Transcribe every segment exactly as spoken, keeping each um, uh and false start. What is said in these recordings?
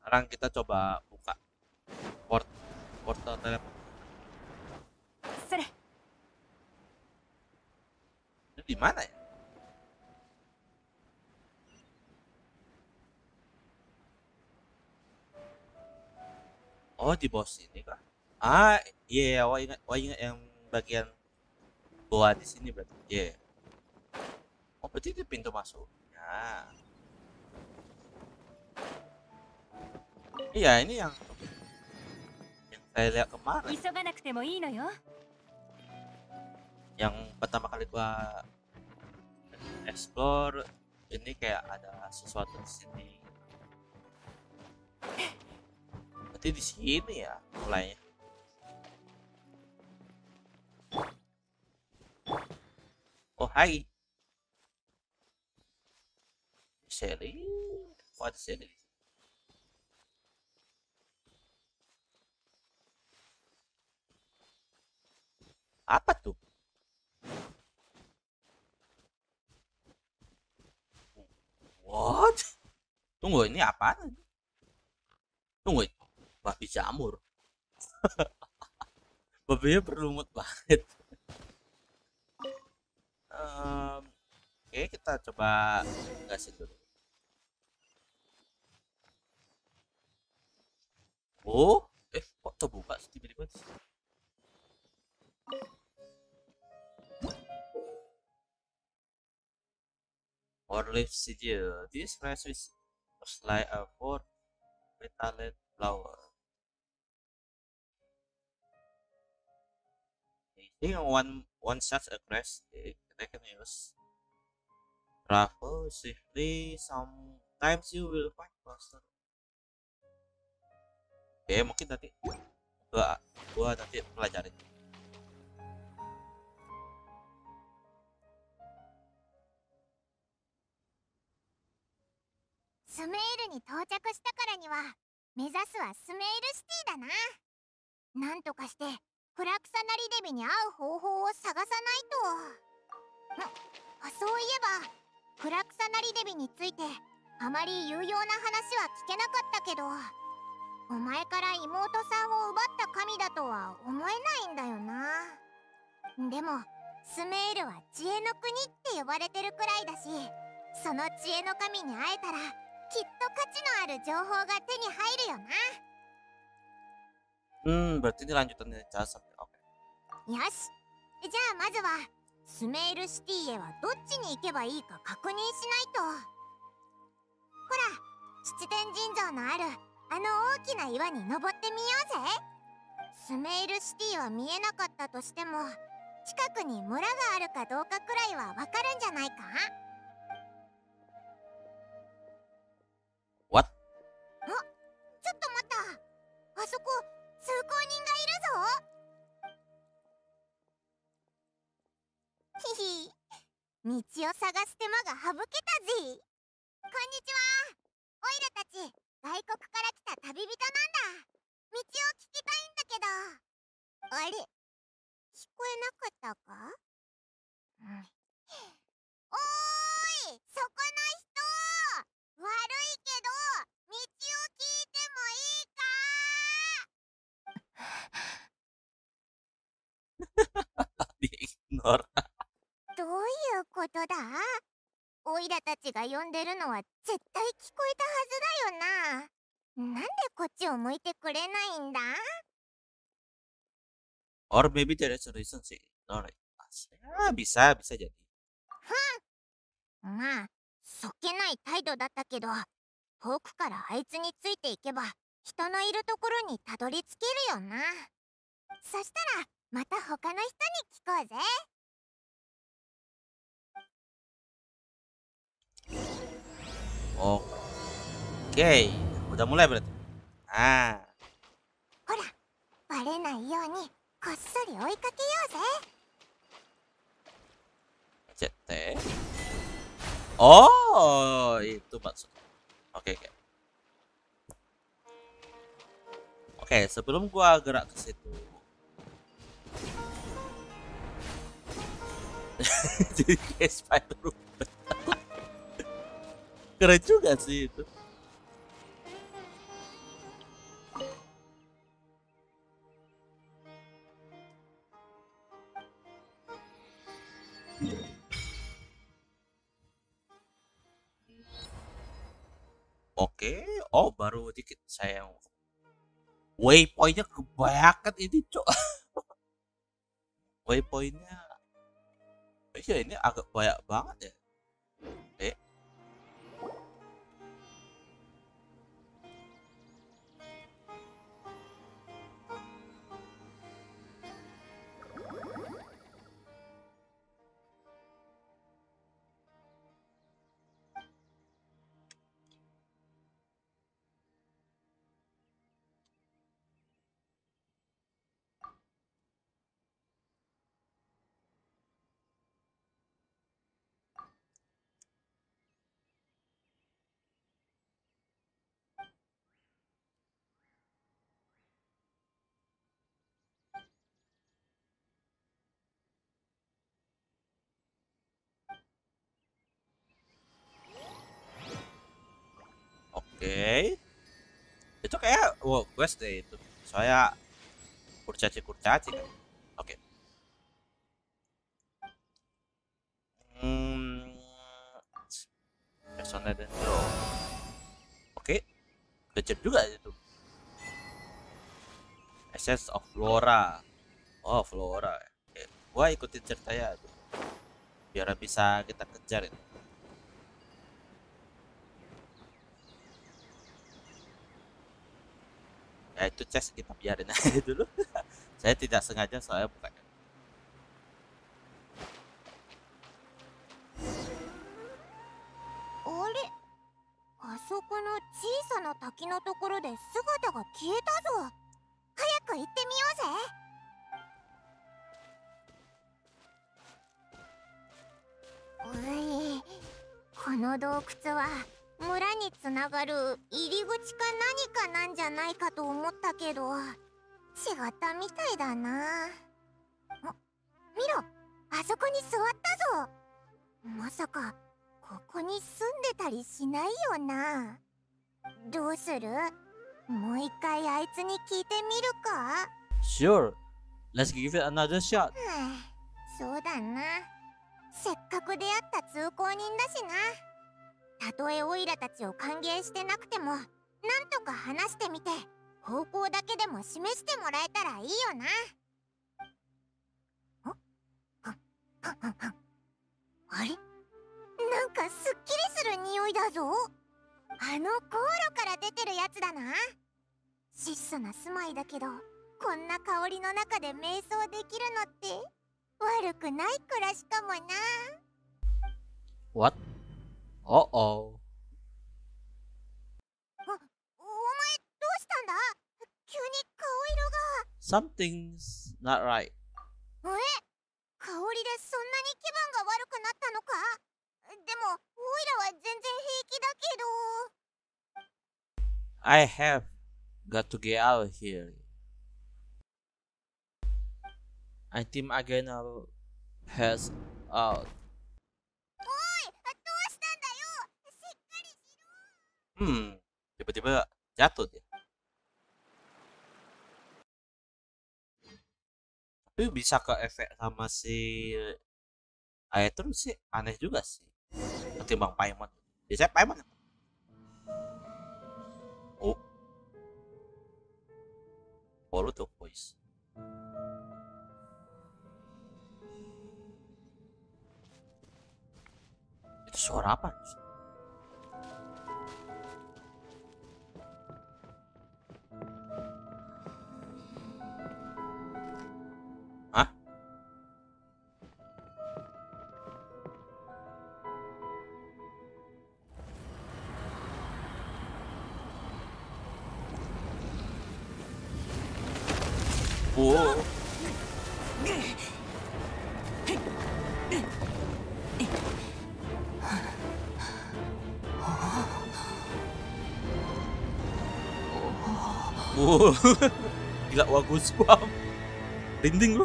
Sekarang kita coba buka port portal teleport. Ini di mana ya? Oh, di bawah sini kah? Ah, iya, yeah, wah ingat, wah ingat yang bagian bawah di sini berarti. Iya. Yeah. Oh, berarti itu pintu masuk. Ya. Iya, ini yang yang saya lihat kemarin. Yang pertama kali gua explore ini kayak ada sesuatu di sini. Berarti di sini ya mulainya. Oh, hai. Sally, what Sally? Apa tuh? What? Tunggu, ini apa? Tunggu, babi jamur. Babinya berlumut banget. um, Oke, okay, kita coba kasih dulu. Oh, eh kok terbuka sih tiba-tiba? Or leaf sigil. This fresh is like a four petaled flower. I think one one such a crest they can use. Travel swiftly. Sometimes you will find monster. Oke, okay, mungkin nanti gua gua nanti pelajarin.スメールに到着したからには目指すはスメールシティだな。なんとかしてフラクサナリデビに会う方法を探さないと。あ、そういえばフラクサナリデビについてあまり有用な話は聞けなかったけど、お前から妹さんを奪った神だとは思えないんだよな。でもスメールは知恵の国って呼ばれてるくらいだし、その知恵の神に会えたらきっと価値のある情報が手に入るよな。うん、berarti ini lanjutannya cara sampai oke。よし。じゃあまずはスメールシティへはどっちに行けばいいか確認しないと。ほら、七天神像のあるあの大きな岩に登ってみようぜ。スメールシティは見えなかったとしても、近くに村があるかどうかくらいはわかるんじゃないか？あそこ通行人がいるぞ。ひひ道を探す手間が省けたぜ。こんにちは、オイラたち外国から来た旅人なんだ。道を聞きたいんだけど。あれ、聞こえなかったか？うん、おーい、そこの人、悪いけど道を聞いてもいいか？どういうことだ？オイラたちが呼んでるのは絶対聞こえたはずだよな。なんでこっちを向いてくれないんだ？ Or maybe there is a reason she ignored us. Bisa, bisa jadi. まあ、そっけない態度だったけど、遠くからあいつについていけば人のいるところにたどり着けるよな。そしたらまた他の人に聞こうぜ。Oke, udah mulai berarti. Ah. Hora, bare nai you ni kossori oikakeyou ze. Cetek. Oh, itu maksud. Oke, oke. Oke, sebelum gua gerak ke situ. Jadi kayak spider rumput. Keren juga sih itu. Oke, oh baru dikit saya waypointnya kebanyakan ini cok. Waypointnya, iya ini agak banyak banget ya. Eh, Oke, itu kayak wow quest deh itu. Saya kurcaci-kurcaci kan. Oke. Hmm. Persona dan Pro. Oke. Kecil juga itu. Essence of Flora. Oh, Flora. Oke. Gua ikutin ceritanya tuh. Biar bisa kita kejar itu. Ya, itu chest kita biarin aja dulu. Saya tidak sengaja saya buka. Ore, asoko no chiisa na taki no tokoro de sugata ga kieta zo. Hayaku itte miyou ze. Oi, kono doukutsu wa村につながる入り口か何かなんじゃないかと思ったけど、違ったみたいだな。あ、見ろ、あそこに座ったぞ。まさかここに住んでたりしないよな。どうする？もう一回あいつに聞いてみるか？ Sure, let's give it another shot. そうだな。せっかく出会った通行人だしな。たとえオイラたちを歓迎してなくても、なんとか話してみて、方向だけでも示してもらえたらいいよな。あれ、なんかすっきりする匂いだぞ。あの航路から出てるやつだな。質素な住まいだけど、こんな香りの中で瞑想できるのって悪くない暮らしかもな。What?おお。お、お前どうしたんだ？急に顔色が。Something's not right。え？香りでそんなに気分が悪くなったのか？でもオイラは全然平気だけど。I have got to get out of here. I think I'm gonna pass out.Hmm, tiba-tiba jatuh dia. Tapi bisa ke efek sama si Aether sih aneh juga sih. Ketimbang Paimon. Biasanya Paimon. Oh. Baru tuh voice. Itu suara apa? Wow. Wow. Gila, wah gue spam dinding gue.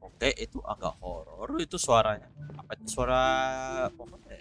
Oke, itu agak horor itu suaranya. Apa itu suara pohon ya?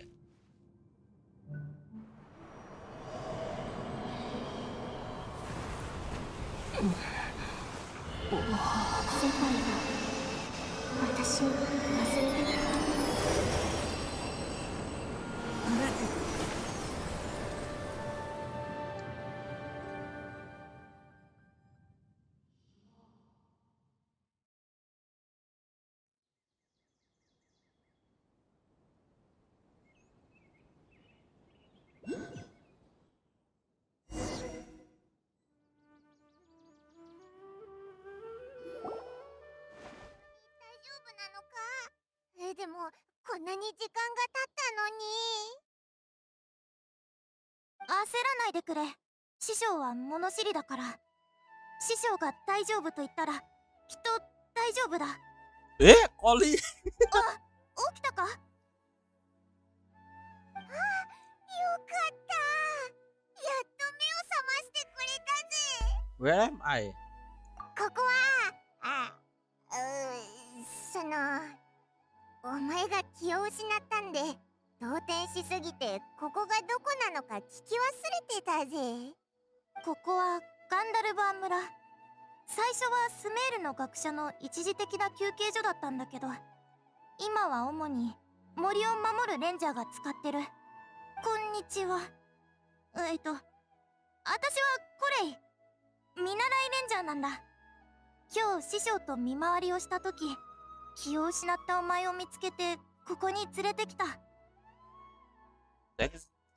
でも、こんなに時間が経ったのに。焦らないでくれ。師匠は物知りだから。師匠が大丈夫と言ったら、きっと大丈夫だ。え、オリ。あ、起きたか？あ、よかった。やっと目を覚ましてくれたぜ。Where am I? ここは、あ、う、その。お前が気を失ったんで、動転しすぎてここがどこなのか聞き忘れてたぜ。ここはガンダルバー村。最初はスメールの学者の一時的な休憩所だったんだけど、今は主に森を守るレンジャーが使ってる。こんにちは。えっと、私はコレイ。見習いレンジャーなんだ。今日師匠と見回りをしたとき、気を失ったお前を見つけてここに連れてきた。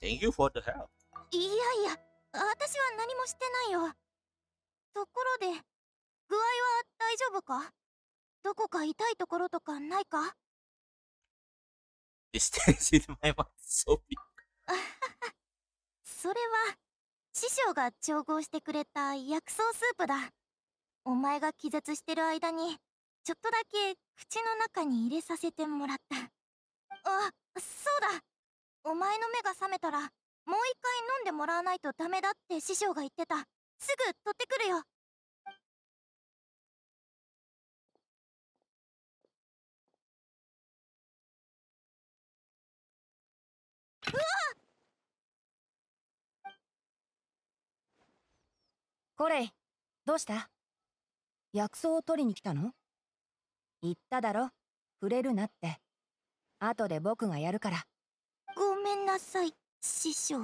Thank you for the help. いやいや、私は何もしてないよ。ところで具合は大丈夫か？どこか痛いところとかないか？ This dance in my mouth is so big. それは師匠が調合してくれた薬草スープだ。お前が気絶してる間にちょっとだけ口の中に入れさせてもらった。あ、そうだ。お前の目が覚めたらもう一回飲んでもらわないとダメだって師匠が言ってた。すぐ取ってくるよ。うわっ！コレイ、どうした？薬草を取りに来たの？言っただろ、触れるなって。後で僕がやるから。ごめんなさい、師匠。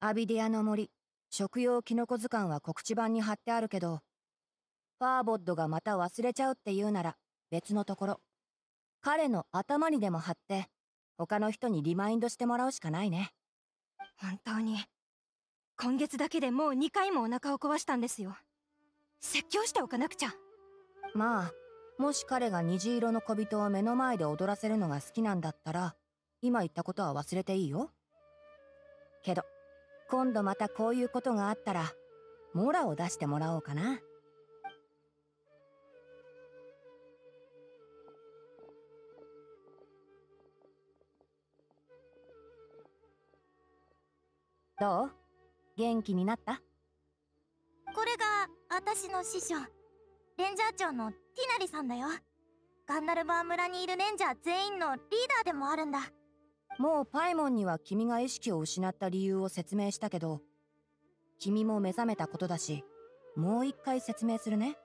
アビディアの森食用キノコ図鑑は告知板に貼ってあるけど、ファーボッドがまた忘れちゃうって言うなら別のところ、彼の頭にでも貼って他の人にリマインドしてもらうしかないね。本当に今月だけでもうにかいもお腹を壊したんですよ。説教しておかなくちゃ。まあ、もし彼が虹色の小人を目の前で踊らせるのが好きなんだったら、今言ったことは忘れていいよ。けど今度またこういうことがあったらモラを出してもらおうかな。どう？元気になった？これが私の師匠、レンジャー長のティナリさんだよ。ガンダルバー村にいるレンジャー全員のリーダーでもあるんだ。もうパイモンには君が意識を失った理由を説明したけど、君も目覚めたことだし、もう一回説明するね。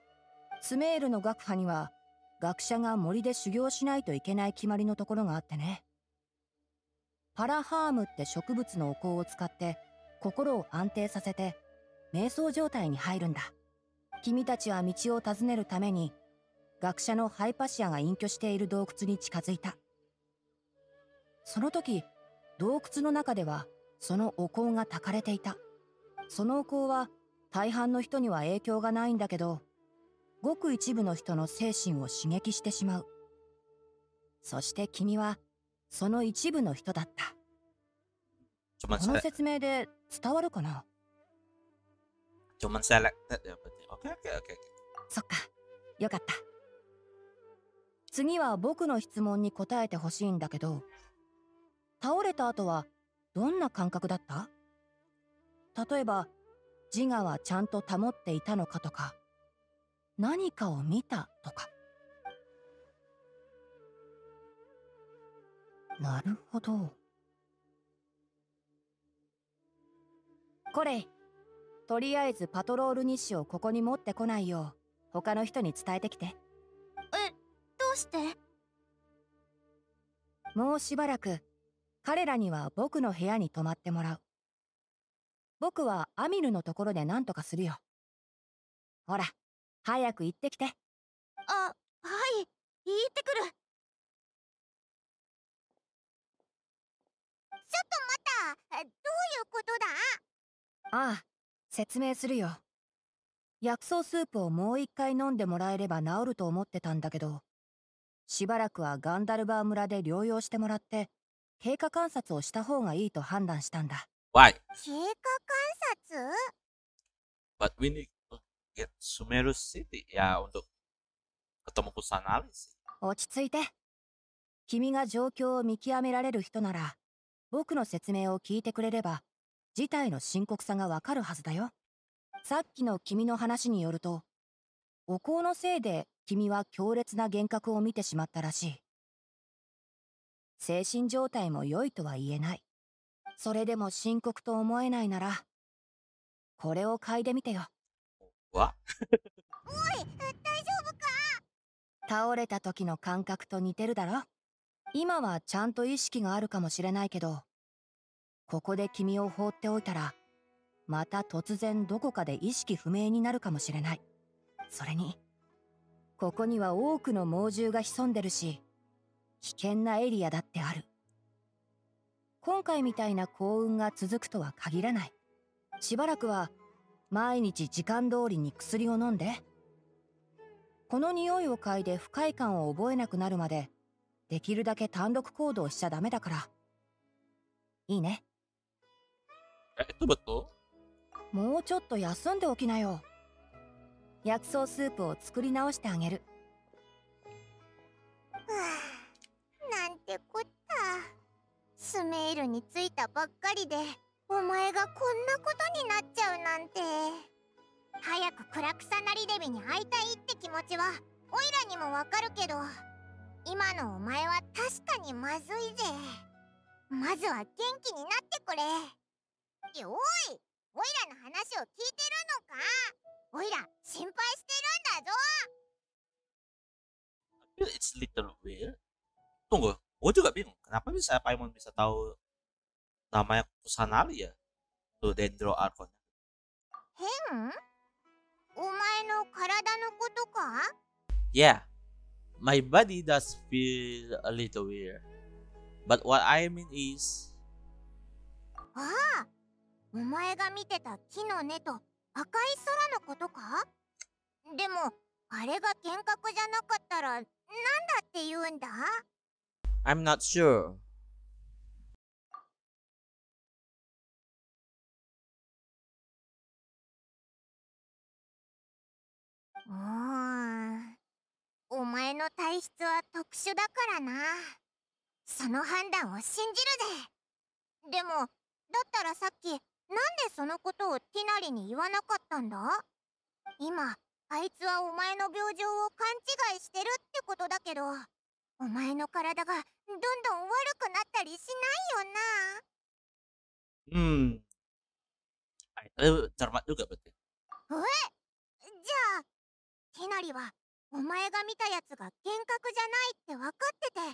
スメールの学派には学者が森で修行しないといけない決まりのところがあってね。パラハームって植物のお香を使って心を安定させて瞑想状態に入るんだ。君たちは道を尋ねるために学者のハイパシアが隠居している洞窟に近づいた。その時洞窟の中ではそのお香が焚かれていた。そのお香は大半の人には影響がないんだけど、ごく一部の人の精神を刺激してしまう。そして君はその一部の人だった。この説明で伝わるかな？Cuman selected ya berarti. Oke oke oke. Sokka. Yokatta. 次は僕の質問に答えてほしいんだけど、倒れた後はどんな感覚だった？例えば自我はちゃんと保っていたのかとか、何かを見たとか。なるほど。これとりあえずパトロール日誌をここに持ってこないよう他の人に伝えてきて。え、どうして？もうしばらく彼らには僕の部屋に泊まってもらう。僕はアミルのところで何とかするよ。ほら早く行ってきて。あ、はい、行ってくる。ちょっと待った、どういうことだ？ああ、説明するよ。薬草スープをもう一回飲んでもらえれば治ると思ってたんだけど、しばらくはガンダルバー村で療養してもらって経過観察をした方がいいと判断したんだ。Why? 経過観察？ But we need to get Sumeru City. Ya, untuk ketemu Kusanali sih. 落ち着いて。君が状況を見極められる人なら、僕の説明を聞いてくれれば事態の深刻さがわかるはずだよ。さっきの君の話によると、お香のせいで君は強烈な幻覚を見てしまったらしい。精神状態も良いとは言えない。それでも深刻と思えないならこれを嗅いでみてよ。わおい、大丈夫か？倒れた時の感覚と似てるだろ。今はちゃんと意識があるかもしれないけど、ここで君を放っておいたらまた突然どこかで意識不明になるかもしれない。それにここには多くの猛獣が潜んでるし、危険なエリアだってある。今回みたいな幸運が続くとは限らない。しばらくは毎日時間通りに薬を飲んで、この匂いを嗅いで不快感を覚えなくなるまでできるだけ単独行動しちゃダメだから。いいね。えっと、もうちょっと休んでおきなよ。薬草スープを作り直してあげる。はあ、なんてこった。スメイルに着いたばっかりでお前がこんなことになっちゃうなんて。早くクラクサナリデビに会いたいって気持ちはオイラにもわかるけど、今のお前は確かにまずいぜ。まずは元気になってくれ。っておい、オイラの話を聞いてるのか？オイラ心配してるんだぞ。It's little weird. Tunggu, gua juga bingung. Kenapa bisa Paimon bisa tahu namanya Kusanali ya? Tuh Dendro Archon. Hen? お前の体のことか？ Yeah.My body does feel a little weird, but what I mean is. ああ、お前が見てた木の根と赤い空のことか？でもあれが幻覚じゃなかったらなんだって言うんだ？ I'm not sure. うーん。お前の体質は特殊だからな。その判断を信じるぜ。でもだったらさっきなんでそのことをティナリに言わなかったんだ？今あいつはお前の病状を勘違いしてるってことだけど、お前の体がどんどん悪くなったりしないよな。うん、え、じゃあティナリはお前が見たやつが幻覚じゃないって分かってて、わざ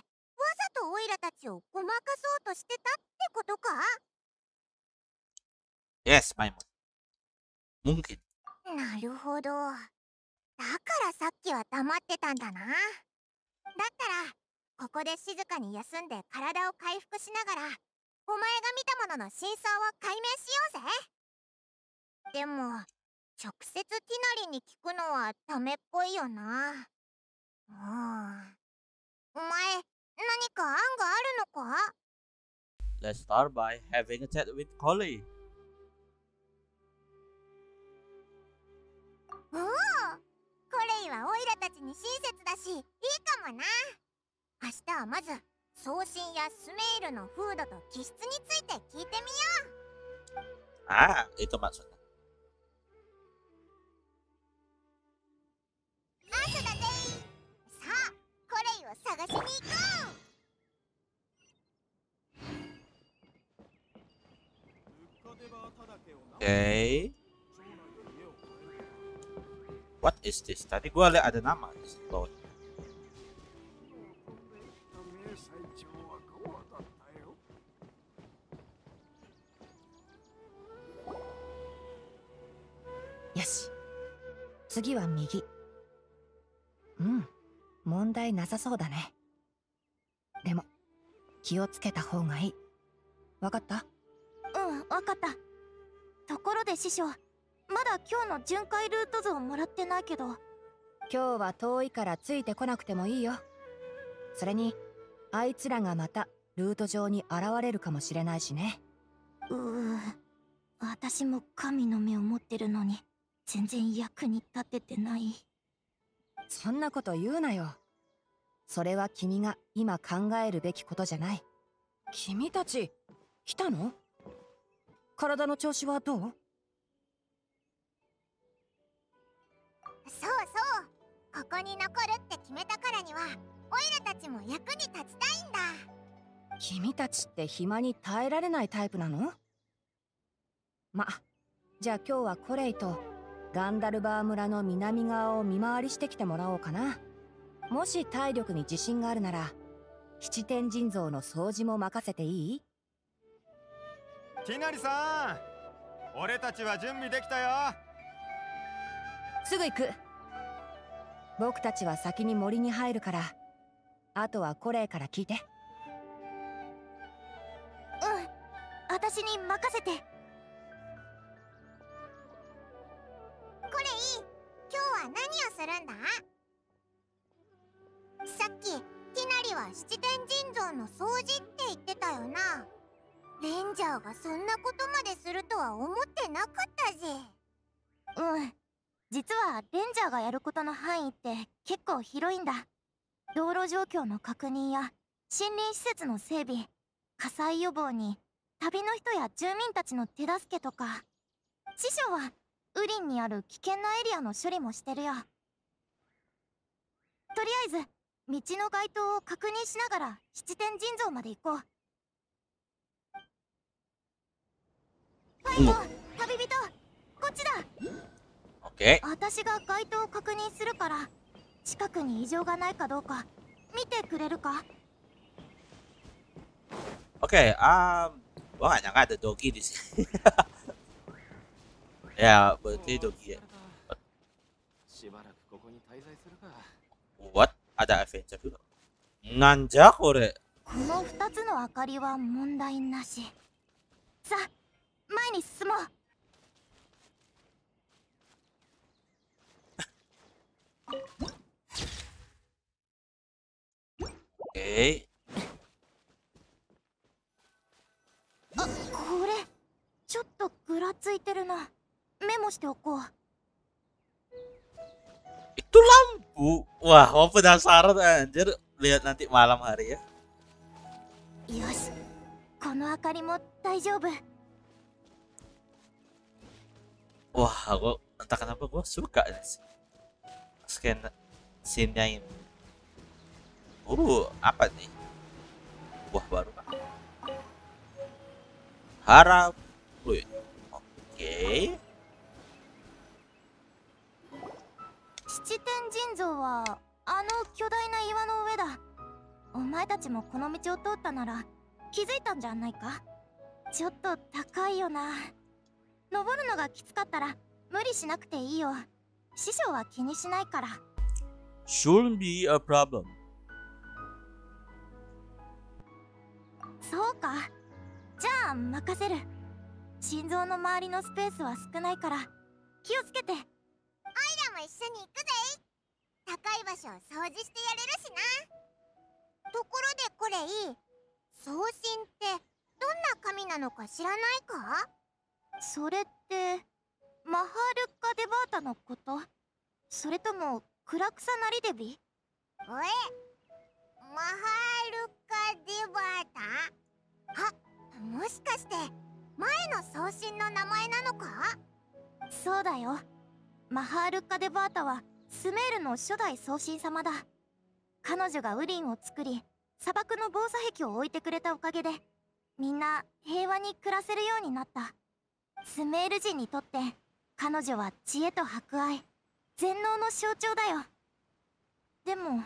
とオイラたちをごまかそうとしてたってことか？ Yes, Paimon. Mungkin. なるほど。だからさっきは黙ってたんだな。だったらここで静かに休んで体を回復しながらお前が見たものの真相を解明しようぜ。でも直接ティナリに聞くのはダメっぽいよな。うん、お前、何か案があるのか？ Let's start by having a chat with Collie. おお、コレイはオイラたちに親切だしいいかもな。明日はまず送信やスメールの風土と気質について聞いてみよう。ああ、えっとまずまずだぜ。さあ、コレイを探しに行こう。えー。What is this? Tadi gue lihat ada nama load. Yes. 次は右。うん、問題なさそうだね。でも気をつけた方がいい。わかった？うん、わかった。ところで師匠。まだ今日の巡回ルート図をもらってないけど、今日は遠いからついてこなくてもいいよ。それにあいつらがまたルート上に現れるかもしれないしね。うう、私も神の目を持ってるのに全然役に立ててない。そんなこと言うなよ。それは君が今考えるべきことじゃない。君たち来たの？体の調子はどう？そうそう、ここに残るって決めたからにはオイラたちも役に立ちたいんだ。君たちって暇に耐えられないタイプなの？ま、じゃあ今日はコレイとガンダルバー村の南側を見回りしてきてもらおうかな。もし体力に自信があるなら七天神像の掃除も任せていい？きなりさん、俺たちは準備できたよ。すぐ行く。僕たちは先に森に入るから、あとはコレイから聞いて。うん、私に任せて。コレイ、今日は何をするんだ？さっききなりは七天神像の掃除って言ってたよな。レンジャーがそんなことまでするとは思ってなかったぜ。うん、実はレンジャーがやることの範囲って結構広いんだ。道路状況の確認や森林施設の整備、火災予防に旅の人や住民たちの手助けとか。師匠は雨林にある危険なエリアの処理もしてるよ。とりあえず道の街灯を確認しながら七天神像まで行こう。ファイト、旅人、こっちだ。私が街灯を確認するから近くに異常がないかどうか見てくれるか？ Oke, um, gue gak nyangka ada Dogi di sini. Ya, berarti Dogi ya. What? Ada adventure juga? Nanja kore. このふたつの明かりは問題なし。さあ、前に進もう。えー、あ、これちょっとぐらついてるな。メモしておこう。Itu lampu. Wah, mau penasaran anjir lihat nanti malam hari ya. よし、この明かりも大丈夫。Wah, aku entah kenapa gua suka ini.Scan scene-nya ini. Uh, apa nih? Buah baru kan? Harap. Oke. Okay. Shichiten Jinzo wa ano kyodai na iwa no ue da. Omae tachi mo kono michi o totta nara kizuitan janai ka? Chotto takai yo na. Noboru no ga kitsukattara muri shinakute ii yo.師匠は気にしないから。Shouldn't be a problem. そうか。じゃあ任せる。心臓の周りのスペースは少ないから気をつけて。オイラも一緒に行くぜ。高い場所を掃除してやれるしな。ところでコレイ、送信ってどんな神なのか知らないか？それって…マハールカ・デバータのこと？それともクラクサ・ナリデビ？おえマハールカ・デ人の名前なのか？そうだよ。マハール・カデバータはスメールの初代宗神様だ。彼女がウリンを作り、砂漠の防砂壁を置いてくれたおかげで、みんな平和に暮らせるようになった。スメール人にとって彼女は知恵と博愛、全能の象徴だよ。でも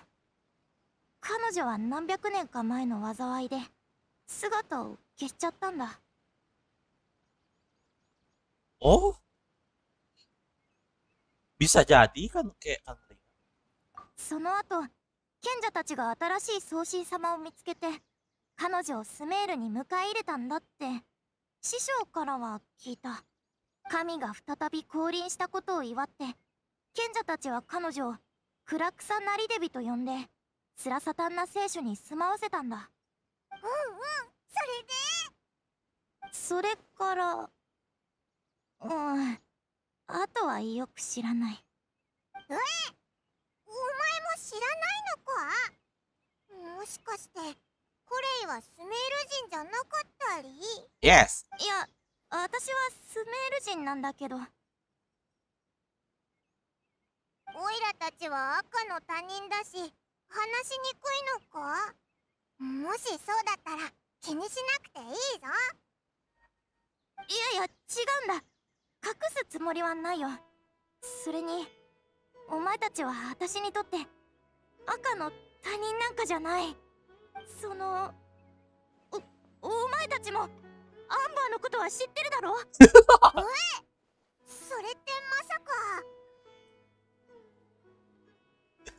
彼女は何百年か前の災いで姿を消しちゃったんだ。お？bisa jadi kan kayak aneh。その後、賢者たちが新しい宗神様を見つけて、彼女をスメールに迎え入れたんだって師匠からは聞いた。神が再び降臨したことを祝って、賢者たちは彼女をクラクサナリデビと呼んで、スラサタンナ聖書に住まわせたんだ。うんうん、それで、それからうん、あとはよく知らない。え、お前も知らないのか？もしかしてコレイはスメール人じゃなかったり？ Yes。 いや、私はスメール人なんだけど。オイラたちは赤の他人だし話しにくいのか？もしそうだったら気にしなくていいぞ。いやいや、違うんだ。隠すつもりはないよ。それにお前たちは私にとって赤の他人なんかじゃない。そのおお前たちもアンバーのことは知ってるだろ。えそれってまさか。そう、そ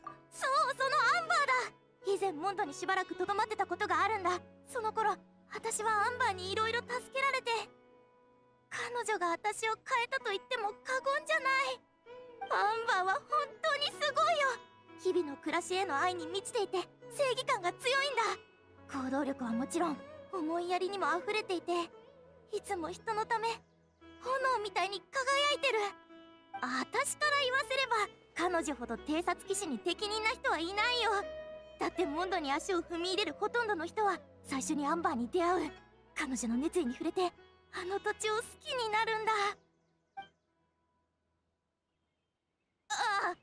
のアンバーだ。以前モンドにしばらくとどまってたことがあるんだ。その頃私はアンバーにいろいろ助けられて、彼女が私を変えたと言っても過言じゃない。アンバーは本当にすごいよ。日々の暮らしへの愛に満ちていて正義感が強いんだ。行動力はもちろん思いやりにもあふれていて、いつも人のため炎みたいに輝いてる。私から言わせれば彼女ほど偵察騎士に適任な人はいないよ。だってモンドに足を踏み入れるほとんどの人は最初にアンバーに出会う。彼女の熱意に触れてあの土地を好きになるんだ。ああ。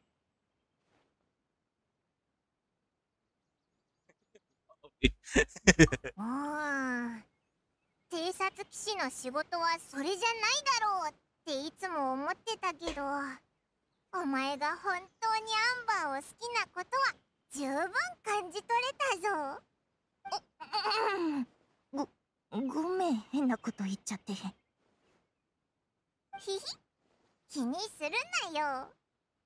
うん。偵察騎士の仕事はそれじゃないだろうっていつも思ってたけど、お前が本当にアンバーを好きなことは十分感じ取れたぞ。う、うん。ごめん、変なこと言っちゃって。ひひ、気にするなよ。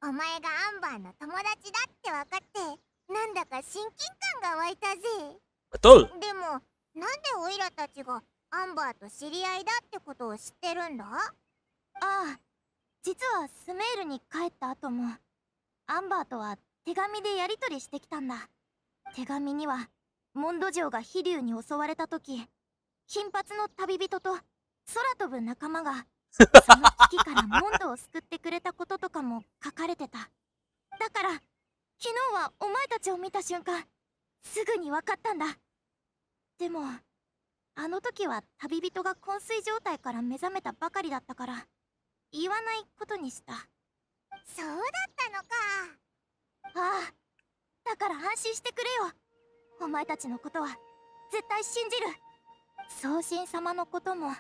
お前がアンバーの友達だって分かって、なんだか親近感が湧いたぜ。でも、なんでオイラたちがアンバーと知り合いだってことを知ってるんだ？ああ、実はスメールに帰った後も、アンバーとは手紙でやり取りしてきたんだ。手紙には、モンド城が飛竜に襲われた時、金髪の旅人と空飛ぶ仲間がその危機からモンドを救ってくれたこととかも書かれてた。だから昨日はお前たちを見た瞬間すぐに分かったんだ。でもあの時は旅人が昏睡状態から目覚めたばかりだったから言わないことにした。そうだったのか。ああ、だから安心してくれよ。お前たちのことは絶対信じる。宗神様のことももっ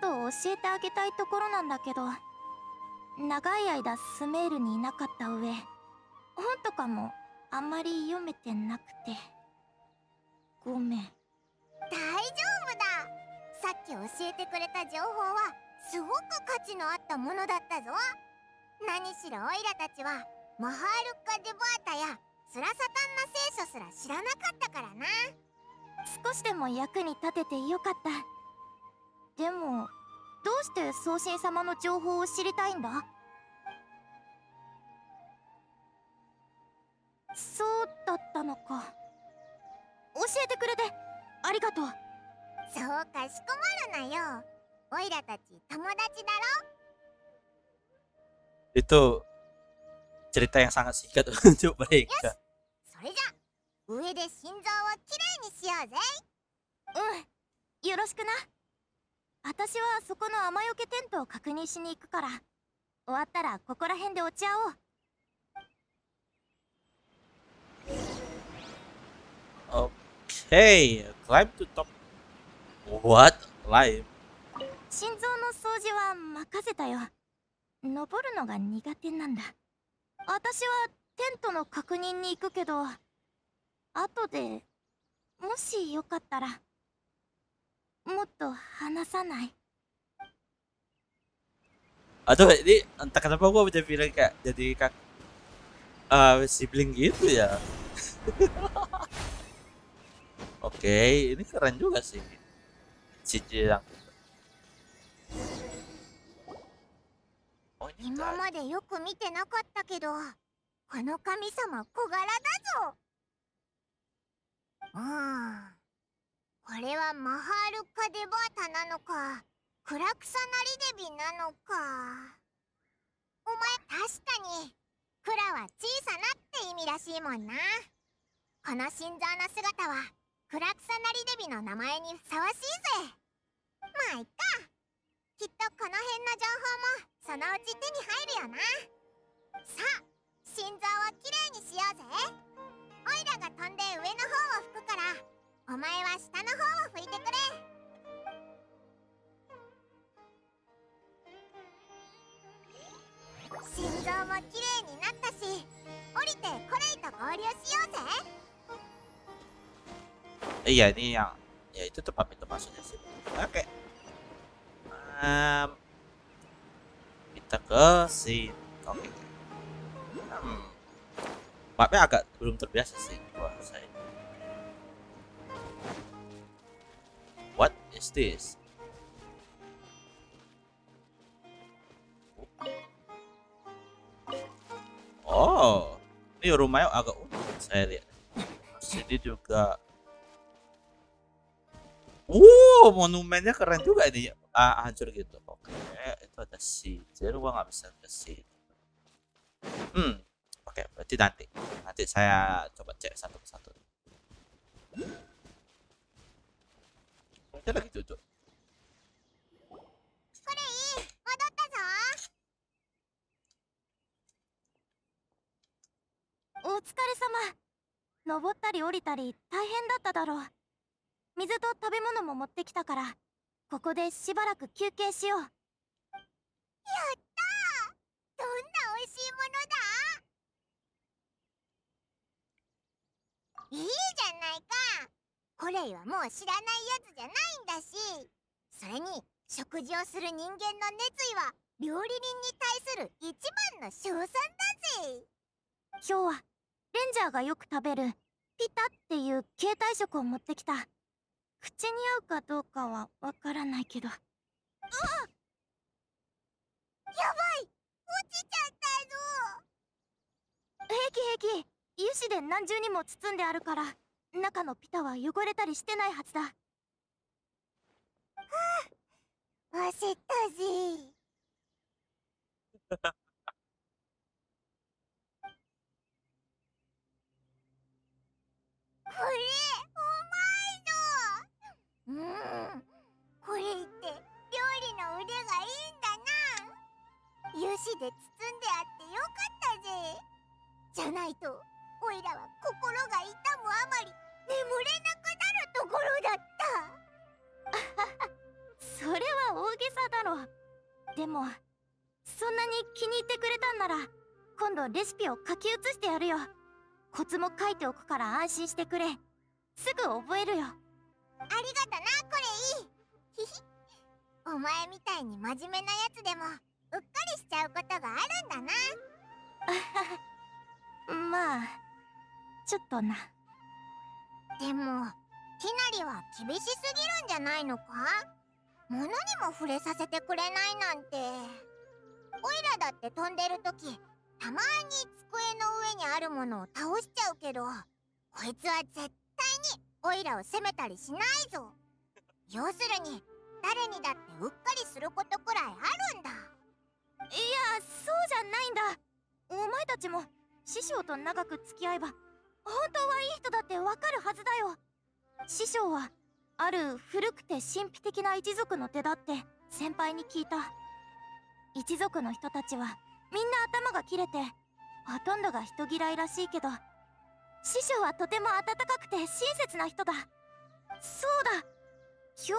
と教えてあげたいところなんだけど、長い間スメールにいなかった上、本とかもあんまり読めてなくてごめん。大丈夫だ。さっき教えてくれた情報はすごく価値のあったものだったぞ。何しろオイラたちはマハールカ・デバータやスラサタンナ聖書すら知らなかったからな。少しでも役に立ててよかった。でもどうして宗神様の情報を知りたいんだ？そうだったのか。教えてくれてありがとう。そうかしこまるなよ。オイラたち友達だろ。Itu cerita yang sangat singkat untuk mereka。それじゃ上で心臓をきれいにしようぜ。うん、よろしくな。私はそこの雨よけテントを確認しに行くから、終わったらここら辺で落ち合おう。Okay, climb to top. What? Climb? 心臓の掃除は任せたよ。登るのが苦手なんだ。私はテントの確認に行くけど、後でもしよかったらもっと話さない。Aduh, ini entah kenapa gue udah bilang kayak jadi kak uh, sibling gitu ya. Oke, ini keren juga sih. Cici yang今までよく見てなかったけど、この神様小柄だぞ。うん、これはマハール・カデバータなのか、クラクサナリデビなのか。お前確かにクラは小さなって意味らしいもんな。この心臓の姿はクラクサナリデビの名前にふさわしいぜ。まあいっか。きっとこの辺の情報もそのうち手に入るよな。さあ、心臓をきれいにしようぜ。オイラが飛んで上の方を吹くから、お前は下の方を吹いてくれ。心臓もきれいになったし、降りてコレイと合流しようぜ。Iya, ini yang ya itu tempat pintu masuknya sih. Oke. Um, kita ke sini. Oke. Hmm. Mapnya agak belum terbiasa sih buat saya. What is this? Oh, ini rumahnya agak unik saya lihat. Jadi juga. Wow, monumennya keren juga ini. Ah, hancur gitu. Oke, itu ada sihir. Gua nggak bisa ke sini. Hmm, oke. Berarti nanti, nanti saya coba cek satu persatu. Kita lagi duduk. Oh, tsukaresama. Nobottari oritari, taihen datta daro.水と食べ物も持ってきたから、ここでしばらく休憩しよう。やったー、どんなおいしいものだ。いいじゃないか。コレイはもう知らないやつじゃないんだし、それに食事をする人間の熱意は料理人に対する一番の賞賛だぜ。今日はレンジャーがよく食べるピタっていう携帯食を持ってきた。口に合うかどうかはわからないけど。あっ、やばい、落ちちゃったぞ。平気平気、油脂で何重にも包んであるから、中のピタは汚れたりしてないはずだ。はあ、忘れたぜ。これうん、これって料理の腕がいいんだな。油脂で包んであってよかったぜ。じゃないとオイラは心が痛むあまり眠れなくなるところだった。それは大げさだろ。でもそんなに気に入ってくれたんなら、今度レシピを書き写してやるよ。コツも書いておくから安心してくれ。すぐ覚えるよ。ありがとな、コレイ。ひひ、お前みたいに真面目なやつでもうっかりしちゃうことがあるんだな。まあちょっとな。でもきなりは厳しすぎるんじゃないのか。物にも触れさせてくれないなんて。オイラだって飛んでる時、たまに机の上にあるものを倒しちゃうけど、こいつは絶対にオイラを責めたりしないぞ。要するに誰にだってうっかりすることくらいあるんだ。いや、そうじゃないんだ。お前たちも師匠と長く付き合えば本当はいい人だってわかるはずだよ。師匠はある古くて神秘的な一族の手だって先輩に聞いた。一族の人たちはみんな頭が切れて、ほとんどが人嫌いらしいけど、師匠はとても温かくて親切な人だ。そうだ、氷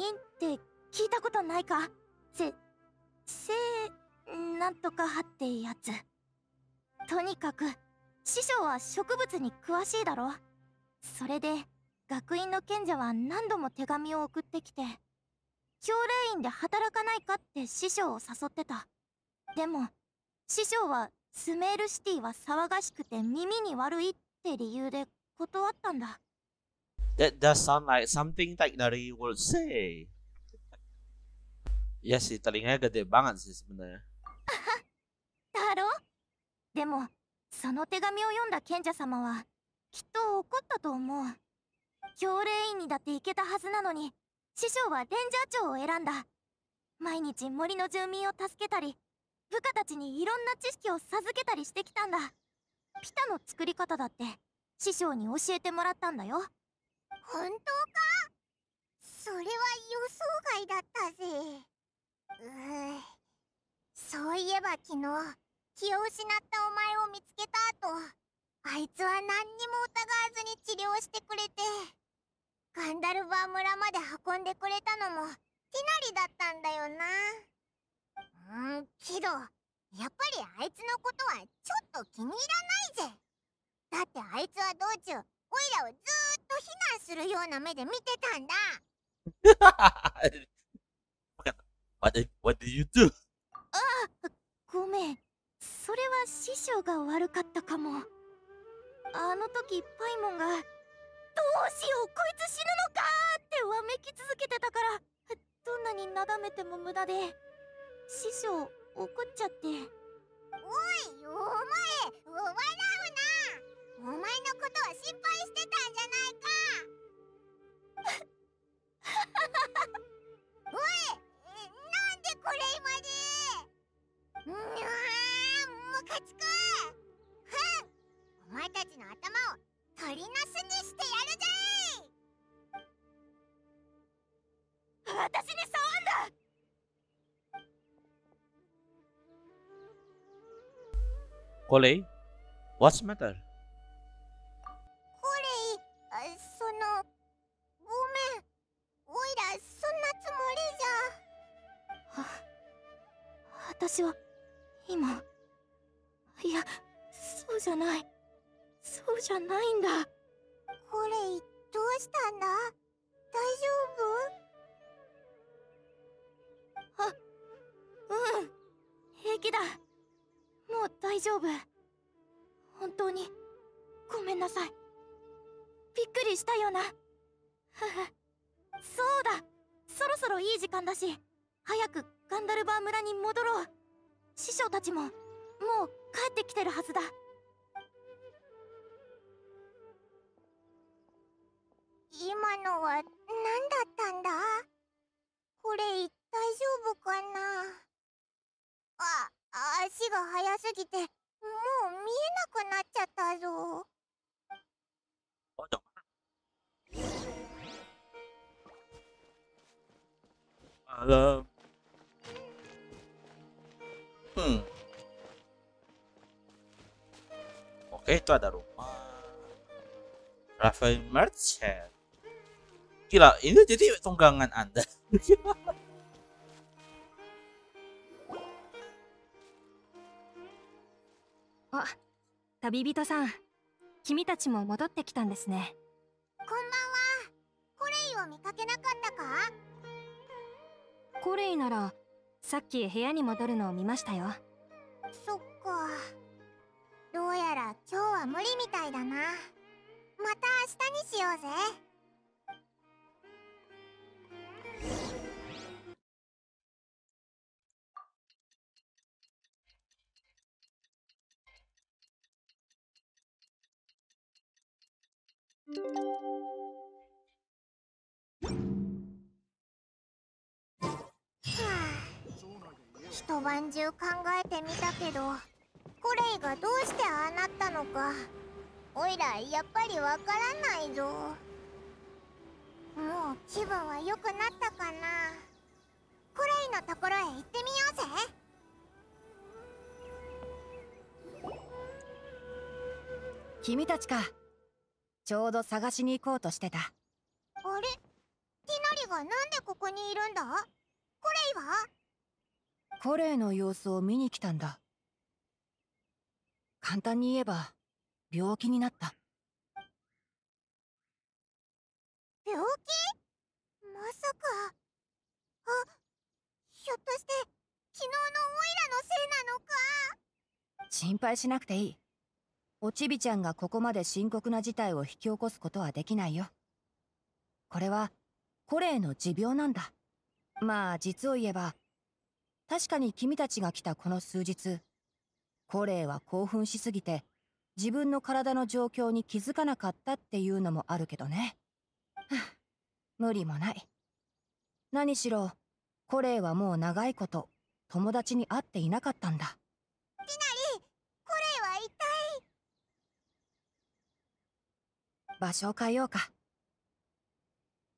霊院って聞いたことないか。せせなんとか派ってやつ。とにかく師匠は植物に詳しいだろ。それで学院の賢者は何度も手紙を送ってきて、氷霊院で働かないかって師匠を誘ってた。でも師匠はスメールシティは騒がしくて耳に悪いって理由で断ったんだ。That does sound like something like Dari would say. Ya sih, telinganya gede banget sih sebenarnya. Taro? でもその手紙を読んだ賢者様はきっと怒ったと思う。教令院にだって行けたはずなのに、師匠はレンジャー長を選んだ。毎日森の住民を助けたり、部下たちにいろんな知識を授けたりしてきたんだ。ピタの作り方だって師匠に教えてもらったんだよ。本当か？それは予想外だったぜ。うー、そういえば昨日気を失ったお前を見つけた後、あいつは何にも疑わずに治療してくれて、ガンダルバー村まで運んでくれたのもティナリだったんだよな。うん、けどやっぱりあいつのことはちょっと気に入らないぜ。だってあいつは道中オイラをずーっと非難するような目で見てたんだ。What did, what did you do? ああ、ごめん。それは師匠が悪かったかも。あの時パイモンがどうしようこいつ死ぬのかーってわめき続けてたから、どんなになだめても無駄で師匠怒っちゃって。おいお前、笑うな。お前のことは心配してたんじゃないか。おい、なんでこれ今に。うわー、ムカつく。お前たちの頭を鳥ナスにしてやるぜ。私に触んだ。コレイ、what's the matter？ コレイ、その、ごめん。おいら、そんなつもりじゃ。は、私は、今、いや、そうじゃない。そうじゃないんだ。コレイ、どうしたんだ？大丈夫？あ、うん、平気だ。もう大丈夫。本当にごめんなさい。びっくりしたよな。そうだ、そろそろいい時間だし、早くガンダルバー村に戻ろう。師匠たちももう帰ってきてるはずだ。今のは何だったんだ？これ大丈夫かな？あ、足が速すぎてもう見えなくなっちゃったぞ。あら、うん。Oke, itu ada rumah Rafael Merchant. Gila, ini jadi tunggangan Anda. Oh, Tabibito-san, kimi tachi mo modotte kitan desu ne. Konbanwa. Korei wo mikake nakatta ka? Korei nara, sakki heya ni modoru no o mimashita yo. Sokka. Dou yara kyou wa muri mitai da na. Mata ashita ni shiyou ze.一晩中考えてみたけど、コレイがどうしてああなったのか、おいらやっぱりわからないぞ。もう気分は良くなったかな。コレイのところへ行ってみようぜ。君たちか。ちょうど探しに行こうとしてた。あれ、ティナリがなんでここにいるんだ。コレイは？コレイの様子を見に来たんだ。簡単に言えば病気になった。病気？まさか。あ、ひょっとして昨日のオイラのせいなのか。心配しなくていい。おちびちゃんがここまで深刻な事態を引き起こすことはできないよ。これはコレイの持病なんだ。まあ実を言えば、確かに君たちが来たこの数日、コレイは興奮しすぎて自分の体の状況に気づかなかったっていうのもあるけどね。無理もない。何しろコレイはもう長いこと友達に会っていなかったんだ。場所を変えようか。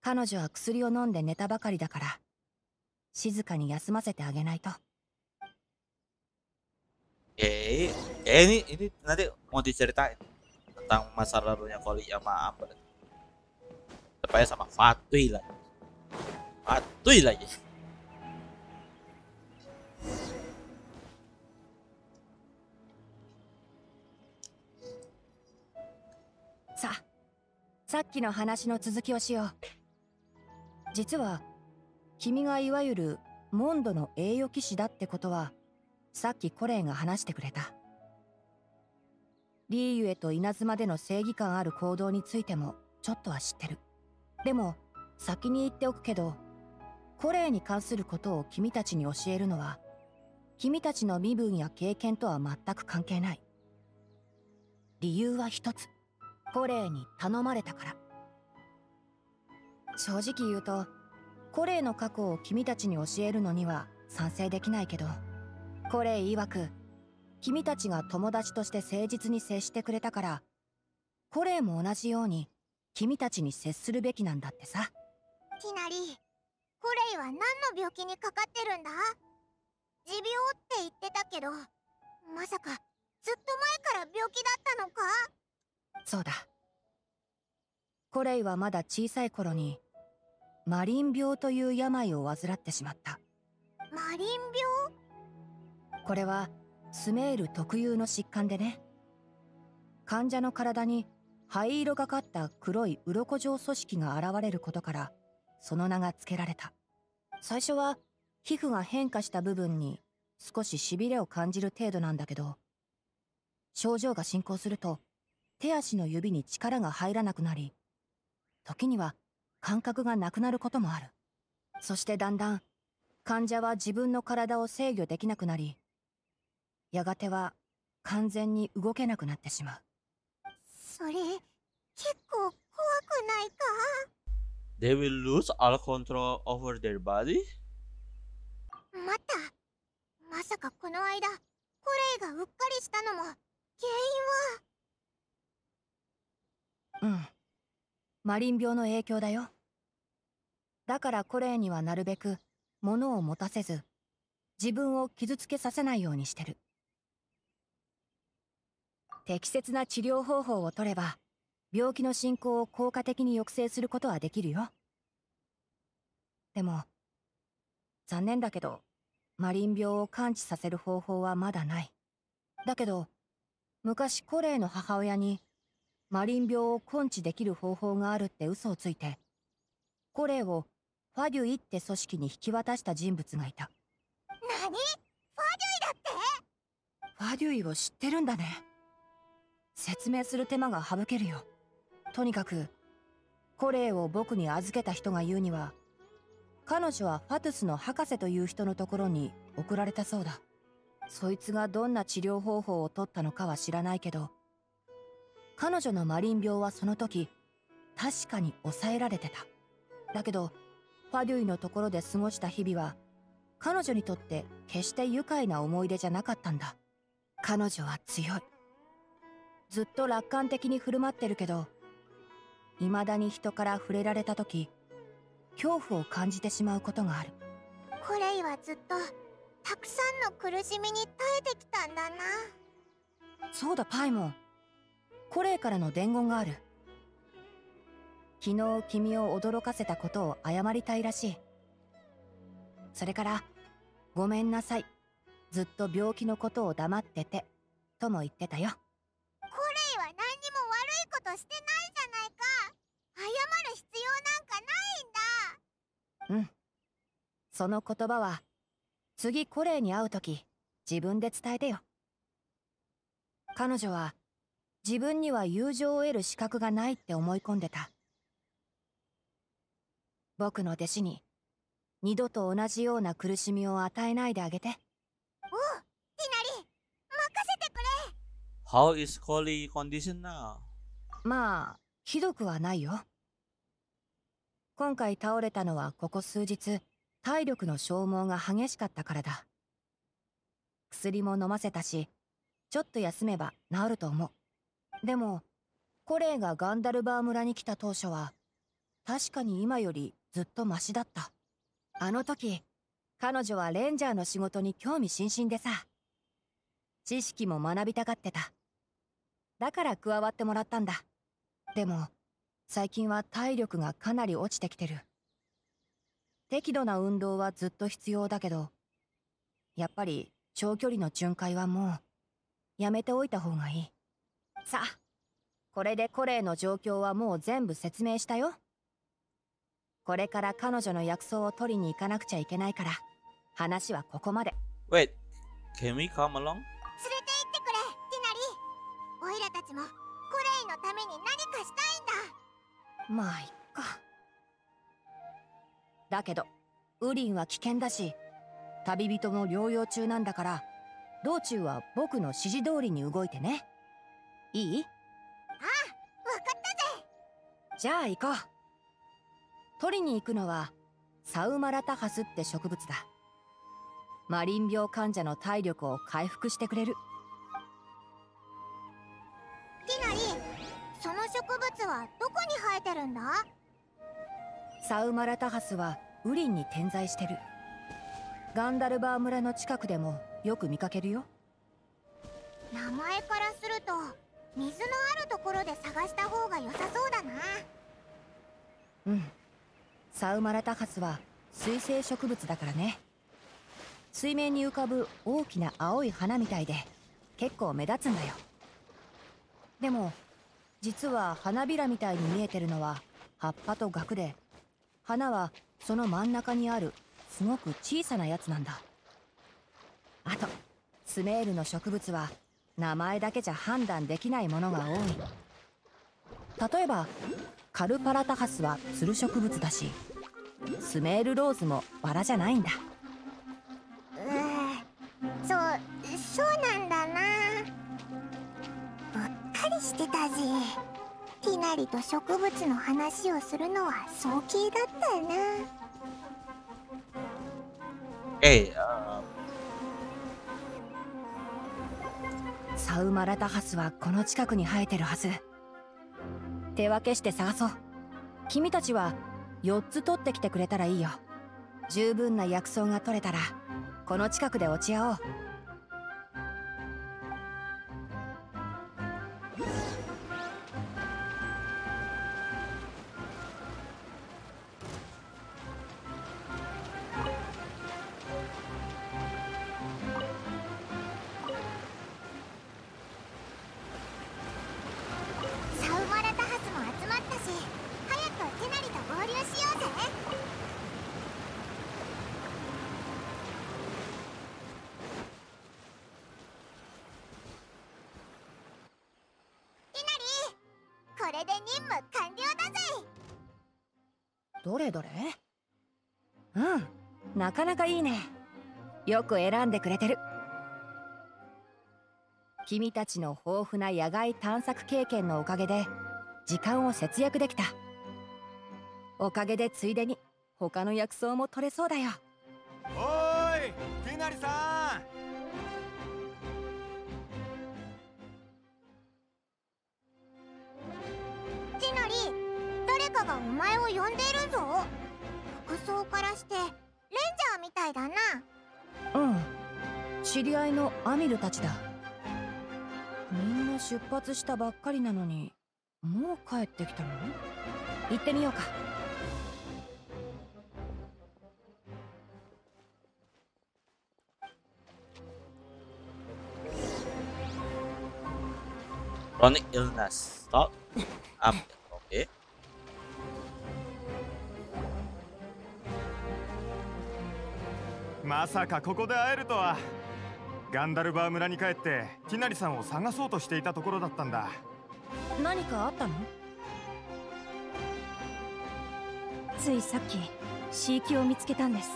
彼女は薬を飲んで寝たばかりだから、静かに休ませてあげないと。えeh, eh, ini ini nanti mau diceritain tentang masa lalunya Koli sama apa? Terpaya sama Fatui lagi. Fatui lagi.さあ、さっきの話の続きをしよう。実は君がいわゆるモンドの栄誉騎士だってことは、さっきコレイが話してくれた。リーユエと稲妻での正義感ある行動についてもちょっとは知ってる。でも先に言っておくけど、コレイに関することを君たちに教えるのは、君たちの身分や経験とは全く関係ない。理由は一つ。コレイに頼まれたから。正直言うと、コレイの過去を君たちに教えるのには賛成できないけど、コレイ曰く君たちが友達として誠実に接してくれたから、コレイも同じように君たちに接するべきなんだってさ。ティナリー、コレイは何の病気にかかってるんだ。持病って言ってたけど、まさかずっと前から病気だったのか。そうだ。コレイはまだ小さい頃にマリン病という病を患ってしまった。マリン病？これはスメール特有の疾患でね、患者の体に灰色がかった黒い鱗状組織が現れることからその名が付けられた。最初は皮膚が変化した部分に少ししびれを感じる程度なんだけど、症状が進行すると手足の指に力が入らなくなり、時には感覚がなくなることもある。そしてだんだん患者は自分の体を制御できなくなり、やがては完全に動けなくなってしまう。それ、結構怖くないか？ They will lose all control over their body? また、まさかこの間コレイがうっかりしたのも原因は？うん、マリン病の影響だよ。だからコレイにはなるべく物を持たせず、自分を傷つけさせないようにしてる。適切な治療方法を取れば、病気の進行を効果的に抑制することはできるよ。でも残念だけど、マリン病を完治させる方法はまだない。だけど昔コレイの母親に、マリン病を根治できる方法があるって嘘をついて、コレイをファデュイって組織に引き渡した人物がいた。何？ファデュイだって？ファデュイを知ってるんだね。説明する手間が省けるよ。とにかくコレイを僕に預けた人が言うには、彼女はファトゥスの博士という人のところに送られたそうだ。そいつがどんな治療方法を取ったのかは知らないけど、彼女のマリン病はその時確かに抑えられてた。だけどファデュイのところで過ごした日々は、彼女にとって決して愉快な思い出じゃなかったんだ。彼女は強い。ずっと楽観的に振る舞ってるけど、未だに人から触れられた時、恐怖を感じてしまうことがある。コレイはずっとたくさんの苦しみに耐えてきたんだな。そうだパイモン、コレイからの伝言がある。昨日君を驚かせたことを謝りたいらしい。それから「ごめんなさい、ずっと病気のことを黙ってて」とも言ってたよ。コレイは何にも悪いことしてないじゃないか。謝る必要なんかないんだ。うん、その言葉は次コレイに会う時自分で伝えてよ。彼女は自分には友情を得る資格がないって思い込んでた。僕の弟子に二度と同じような苦しみを与えないであげて。おう、ティナリ、任せてくれ。 How is Corey condition now? まあひどくはないよ。今回倒れたのはここ数日体力の消耗が激しかったからだ。薬も飲ませたし、ちょっと休めば治ると思う。でもコレイがガンダルバー村に来た当初は確かに今よりずっとマシだった。あの時彼女はレンジャーの仕事に興味津々でさ、知識も学びたがってた。だから加わってもらったんだ。でも最近は体力がかなり落ちてきてる。適度な運動はずっと必要だけど、やっぱり長距離の巡回はもうやめておいた方がいい。さあ、これでコレイの状況はもう全部説明したよ。これから彼女の薬草を取りに行かなくちゃいけないから、話はここまで。Wait, can we come along? 連れて行ってくれ、ティナリ。おいらたちもコレイのために何かしたいんだ。まあいっか。だけど、ウリンは危険だし、旅人も療養中なんだから、道中は僕の指示通りに動いてね。いい？ああ、わかったぜ。じゃあ行こう。取りに行くのはサウマラタハスって植物だ。マリン病患者の体力を回復してくれる。ティナリ、その植物はどこに生えてるんだ？サウマラタハスは雨林に点在してる。ガンダルバー村の近くでもよく見かけるよ。名前からすると水のあるところで探した方が良さそうだな。うん、サウマラタハスは水生植物だからね。水面に浮かぶ大きな青い花みたいで結構目立つんだよ。でも実は花びらみたいに見えてるのは葉っぱとガクで、花はその真ん中にあるすごく小さなやつなんだ。あとスメールの植物は名前だけじゃ判断できないものが多い。例えばカルパラタハスはツル植物だし、スメールローズもバラじゃないんだ。うー、そう、そうなんだな。うっかりしてたぜ。ティナリと植物の話をするのは早計だったよな。ええ、サウマラタハスはこの近くに生えてるはず。手分けして探そう。君たちはよっつ取ってきてくれたらいいよ。十分な薬草が取れたらこの近くで落ち合おう。これで任務完了だぜ。どれどれ？うん、なかなかいいね。よく選んでくれてる。君たちの豊富な野外探索経験のおかげで時間を節約できた。おかげでついでに他の薬草も取れそうだよ。おーい、ティナリさん。お前を呼んでいるぞ。服装からしてレンジャーみたいだな。うん、知り合いのアミルたちだ。みんな出発したばっかりなのにもう帰ってきたの？行ってみようか。Chronic illness. Stop. Up. Okay.まさかここで会えるとは。ガンダルバー村に帰ってティナリさんを探そうとしていたところだったんだ。何かあったの？ついさっきシーキを見つけたんです。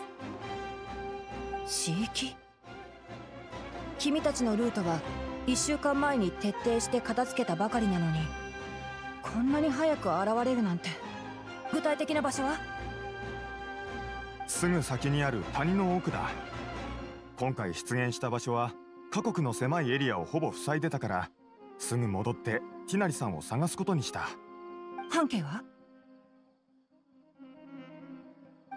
シーキ？君たちのルートはいっしゅうかんまえに徹底して片付けたばかりなのにこんなに早く現れるなんて。具体的な場所は？すぐ先にある谷の奥だ。今回出現した場所は過酷の狭いエリアをほぼ塞いでたからすぐ戻ってティナリさんを探すことにした。半径は？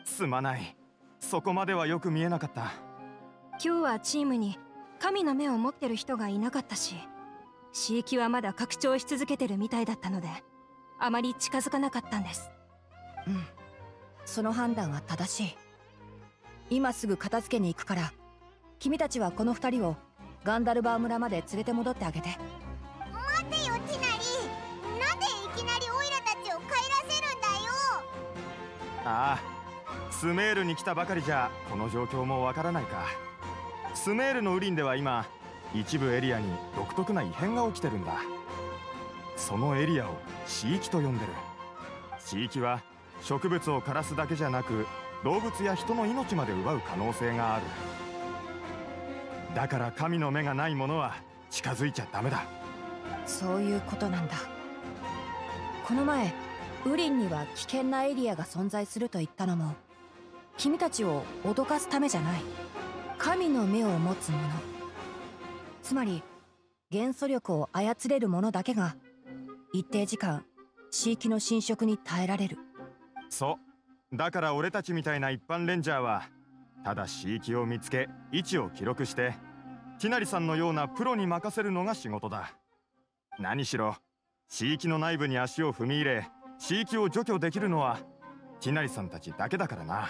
すまない、そこまではよく見えなかった。今日はチームに神の目を持ってる人がいなかったし、地域はまだ拡張し続けてるみたいだったのであまり近づかなかったんです。うん、その判断は正しい。今すぐ片付けに行くから君たちはこのふたりをガンダルバー村まで連れて戻ってあげて。待てよティナリ、なんでいきなりオイラたちを帰らせるんだよ。ああ、スメールに来たばかりじゃこの状況もわからないか。スメールの雨林では今一部エリアに独特な異変が起きてるんだ。そのエリアを地域と呼んでる。地域は植物を枯らすだけじゃなく動物や人の命まで奪う可能性がある。だから神の目がないものは近づいちゃダメだ。そういうことなんだ。この前雨林には危険なエリアが存在すると言ったのも君たちを脅かすためじゃない。神の目を持つ者、つまり元素力を操れる者だけが一定時間地域の侵食に耐えられる。そう、だから俺たちみたいな一般レンジャーはただ地域を見つけ位置を記録してティナリさんのようなプロに任せるのが仕事だ。何しろ地域の内部に足を踏み入れ地域を除去できるのはティナリさんたちだけだからな。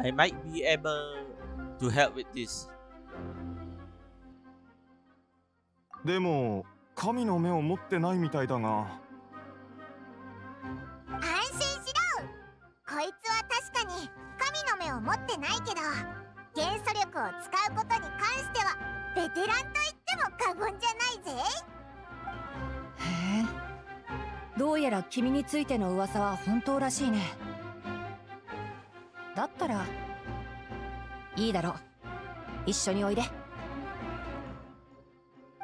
I might be able to help with this. でも神の目を持ってないみたいだが。安心しろ。こいつは確かに神の目を持ってないけど元素力を使うことに関してはベテランと言っても過言じゃないぜ。へえ、どうやら君についての噂は本当らしいね。だったらいいだろう、一緒においで。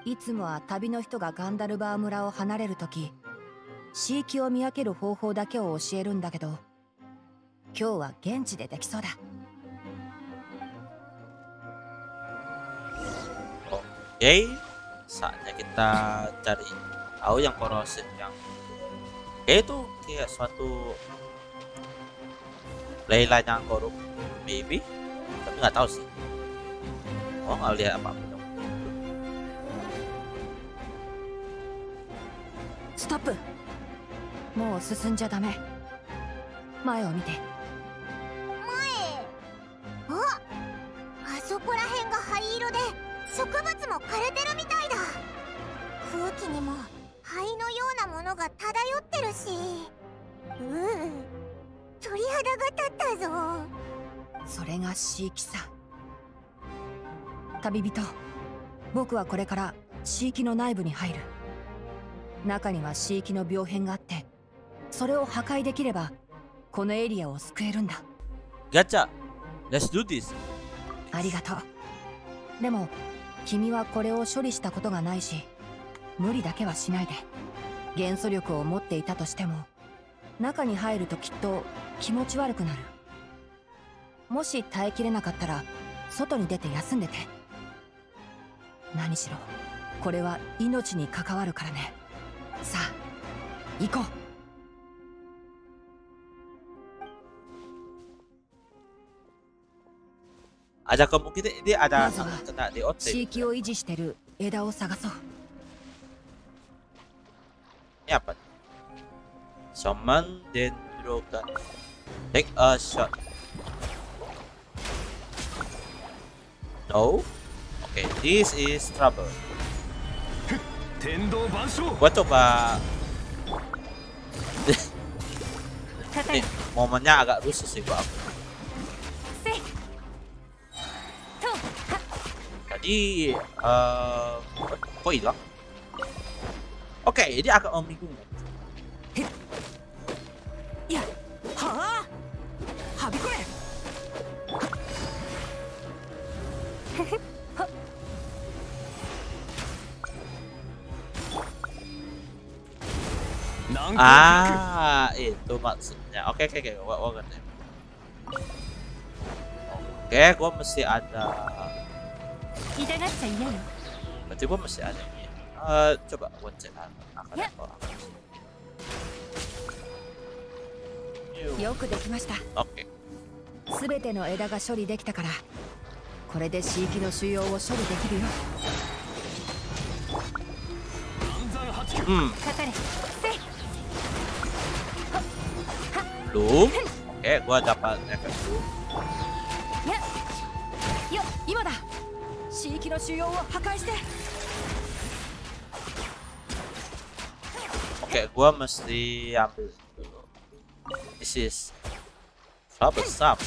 いつもは旅の人がガンダルバー村を離れる時地域を見分ける方法だけを教えるんだけど今日は現地でできそうだ。Oke, saatnya kita cari tahu yang korosif yang itu kayak suatu Layla yang korup, maybe, tapi nggak tahu sih. Oh, nggak lihat apa apa. Stop. Mau susunja dame. Mae o mite. Mae. Oh, asoko la hen ga hari-iro de, shokubutsu mo kareteru mitai da. Kuuki ni mo hai no youna mono ga tadayotteru shi. Uh.鳥肌が立ったぞ。それがシーキさん。旅人、僕はこれからシーキの内部に入る。中にはシーキの病変があってそれを破壊できればこのエリアを救えるんだ。ガチャ Let's do this。 ありがとう。でも君はこれを処理したことがないし無理だけはしないで。元素力を持っていたとしても中に入るときっと気持ち悪くなる。もし耐えきれなかったら外に出て休んでて。何しろこれは命に関わるからね。さあ行こう。ada kemungkinan dia ada kena di otak. Ini apa? Summon then throw gun. Take a shot. No. Okay, this is trouble. Gua coba. Ini momennya agak rusuh sih gua. Tadi uh, kok hilang? Oke, okay, jadi agak membingungkan. Ah, itu maksudnya. Oke, oke, oke. Gua gua ngerti. Oke, gua mesti ada. Berarti gua mesti ada ini. Uh, coba gua cek akan ada orang. Oke. Sebete no eda ga shori dekita kara. Kore de shiiki no shuyou wo shori dekiru yo. Hmm. Loh? Oke, gua dapat efek dulu. Yuk, ima da. Shiiki no shuyou wo hakai shite. Oke, gua mesti ambil dulu. This is troublesome.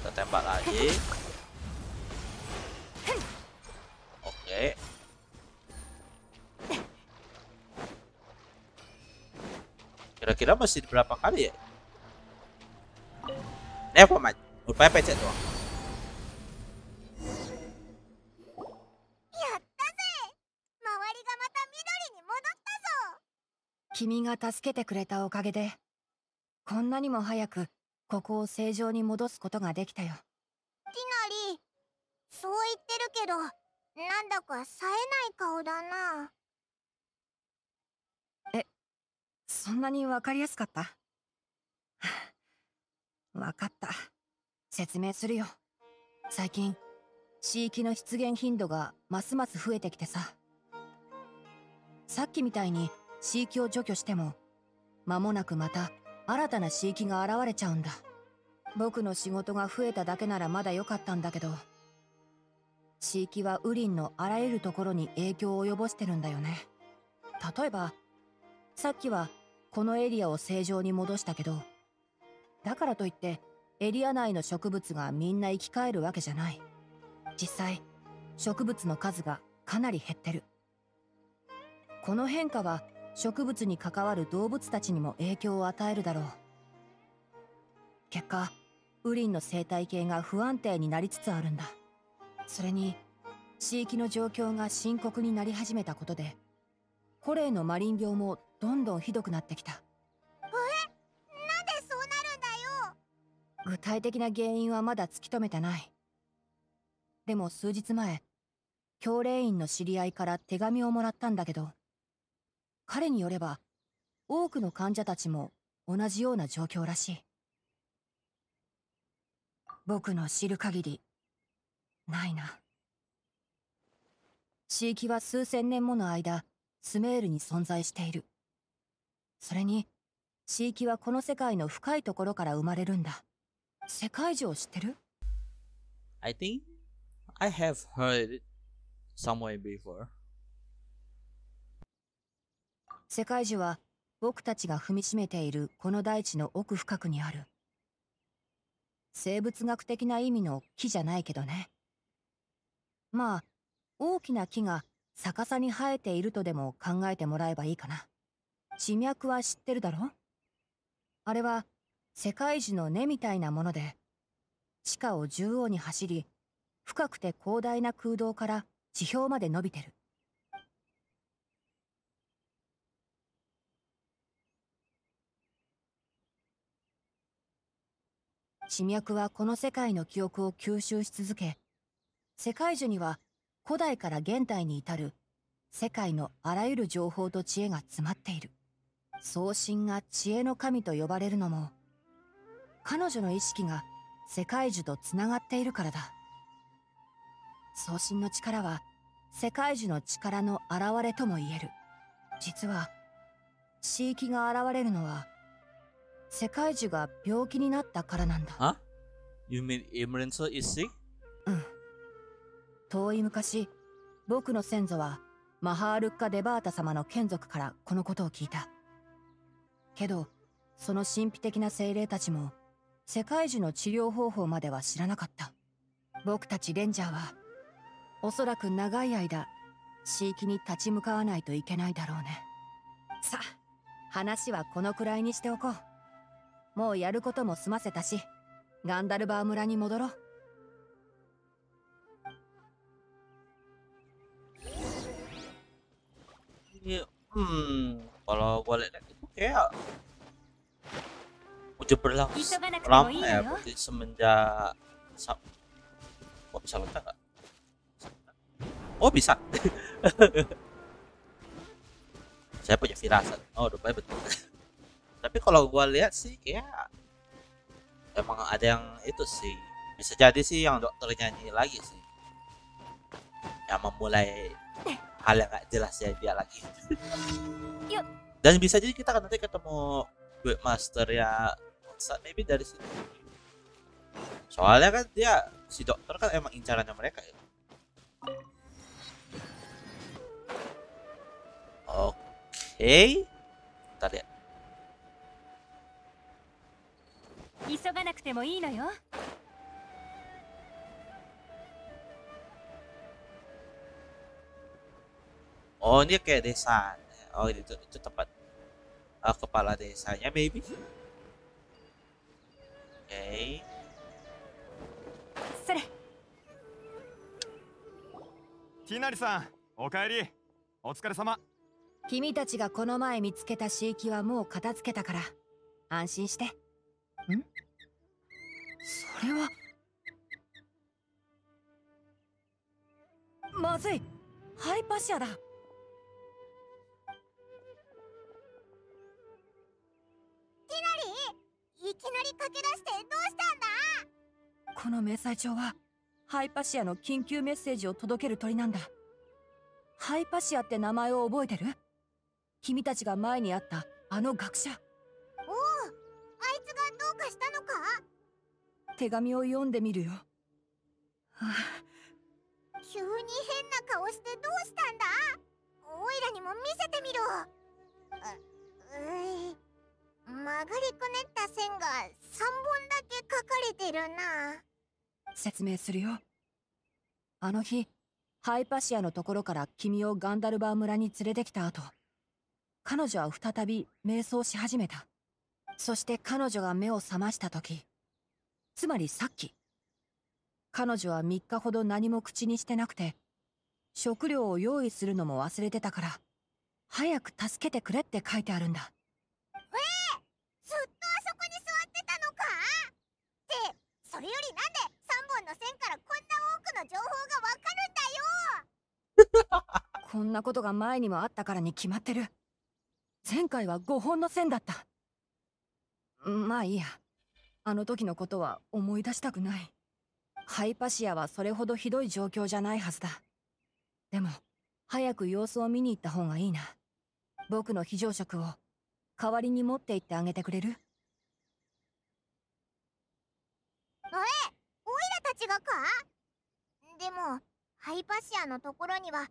Kita tembak lagi. Oke. Kira-kira masih berapa kali ya? Never mind. Rupanya P C doang.君が助けてくれたおかげで、こんなにも早くここを正常に戻すことができたよ。ティナリ、そう言ってるけど、なんだか冴えない顔だな。え、そんなにわかりやすかった？わかった。説明するよ。最近、地域の出現頻度がますます増えてきてさ。さっきみたいに、地域を除去しても間もなくまた新たな地域が現れちゃうんだ。僕の仕事が増えただけならまだ良かったんだけど、地域は雨林のあらゆるところに影響を及ぼしてるんだよね。例えばさっきはこのエリアを正常に戻したけど、だからといってエリア内の植物がみんな生き返るわけじゃない。実際植物の数がかなり減ってる。この変化は植物に関わる動物たちにも影響を与えるだろう。結果、雨林の生態系が不安定になりつつあるんだ。それに、地域の状況が深刻になり始めたことで、コレイのマリン病もどんどんひどくなってきた。え？なんでそうなるんだよ。具体的な原因はまだ突き止めてない。でも数日前、教令員の知り合いから手紙をもらったんだけど、彼によれば、多くの患者たちも同じような状況らしい。僕の知る限り、ないな。地域は数千年もの間、スメールに存在している。それに、地域はこの世界の深いところから生まれるんだ。世界樹を知ってる？ I think I have heard it somewhere before. 世界樹は僕たちが踏みしめているこの大地の奥深くにある。生物学的な意味の木じゃないけどね。まあ大きな木が逆さに生えているとでも考えてもらえばいいかな。地脈は知ってるだろ？あれは世界樹の根みたいなもので、地下を縦横に走り、深くて広大な空洞から地表まで伸びてる。地脈はこの世界の記憶を吸収し続け、世界樹には古代から現代に至る世界のあらゆる情報と知恵が詰まっている。創神が知恵の神と呼ばれるのも、彼女の意識が世界樹とつながっているからだ。創神の力は世界樹の力の現れとも言える。実は地域が現れるのは世界樹が病気になったからなんだ。あ You mean Emerald is sick? うん。遠い昔、僕の先祖はマハールッカ・デバータ様の眷属からこのことを聞いた。けど、その神秘的な精霊たちも世界樹の治療方法までは知らなかった。僕たちレンジャーは、おそらく長い間、地域に立ち向かわないといけないだろうね。さあ、話はこのくらいにしておこう。もうやることも済ませたし、ガンダルバー村に戻ろう。Ya, hmm, kalau boleh itu kayak udah berlangsung lama ya, berarti semenjak sab, oh bisa letak nggak? Oh bisa. Saya punya firasat. Oh, rupanya betul. Tapi kalau gua lihat sih kayak emang ada yang itu sih. Bisa jadi sih yang dokternya ini lagi sih. Yang memulai.hal yang gak jelas ya dia lagi dan bisa jadi kita akan nanti ketemu Guild Master ya maybe dari sini soalnya kan dia si dokter kan emang incarannya mereka ya. Oke okay. Kita lihat Oh ini kayak desa. Oh itu itu tempat uh, kepala desanya baby. Oke. Okay. Kinari-san, okaeri. Otsukaresama. Kimi tachi ga kono mae mitsuketa shiiki wa mou katatsuketa kara. Anshin shite. Hmm? Sore wa Mazui. Hypatia da.いきなり駆け出してどうしたんだ。この明細帳はハイパシアの緊急メッセージを届ける鳥なんだ。ハイパシアって名前を覚えてる？君たちが前に会ったあの学者。おお、あいつがどうかしたのか。手紙を読んでみるよ。はあ、急に変な顔してどうしたんだ。オイラにも見せてみろ。う、うい曲がりくねった線がさんぼんだけ書かれてるな。説明するよ。あの日、ハイパシアのところから君をガンダルバー村に連れてきた後、彼女は再び瞑想し始めた。そして彼女が目を覚ました時、つまりさっき、彼女はみっかほど何も口にしてなくて、食料を用意するのも忘れてたから、早く助けてくれって書いてあるんだ。それよりなんでさんぼんの線からこんな多くの情報がわかるんだよ。こんなことが前にもあったからに決まってる。前回はごほんの線だった。まあいいや、あの時のことは思い出したくない。ハイパシアはそれほどひどい状況じゃないはずだ。でも早く様子を見に行った方がいいな。僕の非常食を代わりに持って行ってあげてくれる？え、オイラたちがか？でもハイパシアのところにはハラハー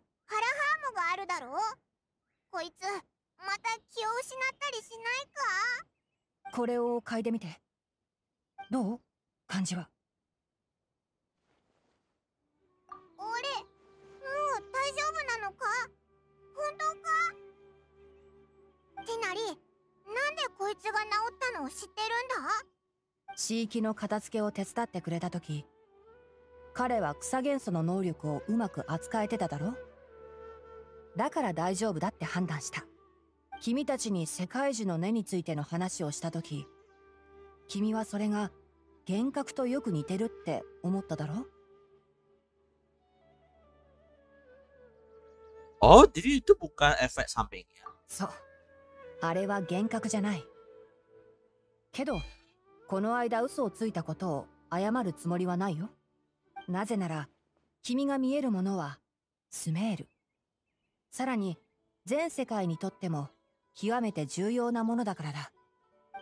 ムがあるだろう。こいつまた気を失ったりしないか？これを嗅いでみてどう？感じは。俺、もう大丈夫なのか？本当か？ティナリ、なんでこいつが治ったのを知ってるんだ？地域の片付けを手伝ってくれた時、彼は草元素の能力をうまく扱えてただろ。だから大丈夫だって判断した。君たちに世界樹の根についての話をした時、君はそれが幻覚とよく似てるって思っただろ。ああ、jadi itu bukan efek sampingnya。そう、あれは幻覚じゃないけどこの間嘘をついたことを謝るつもりはないよ。なぜなら君が見えるものはスメール、さらに全世界にとっても極めて重要なものだからだ。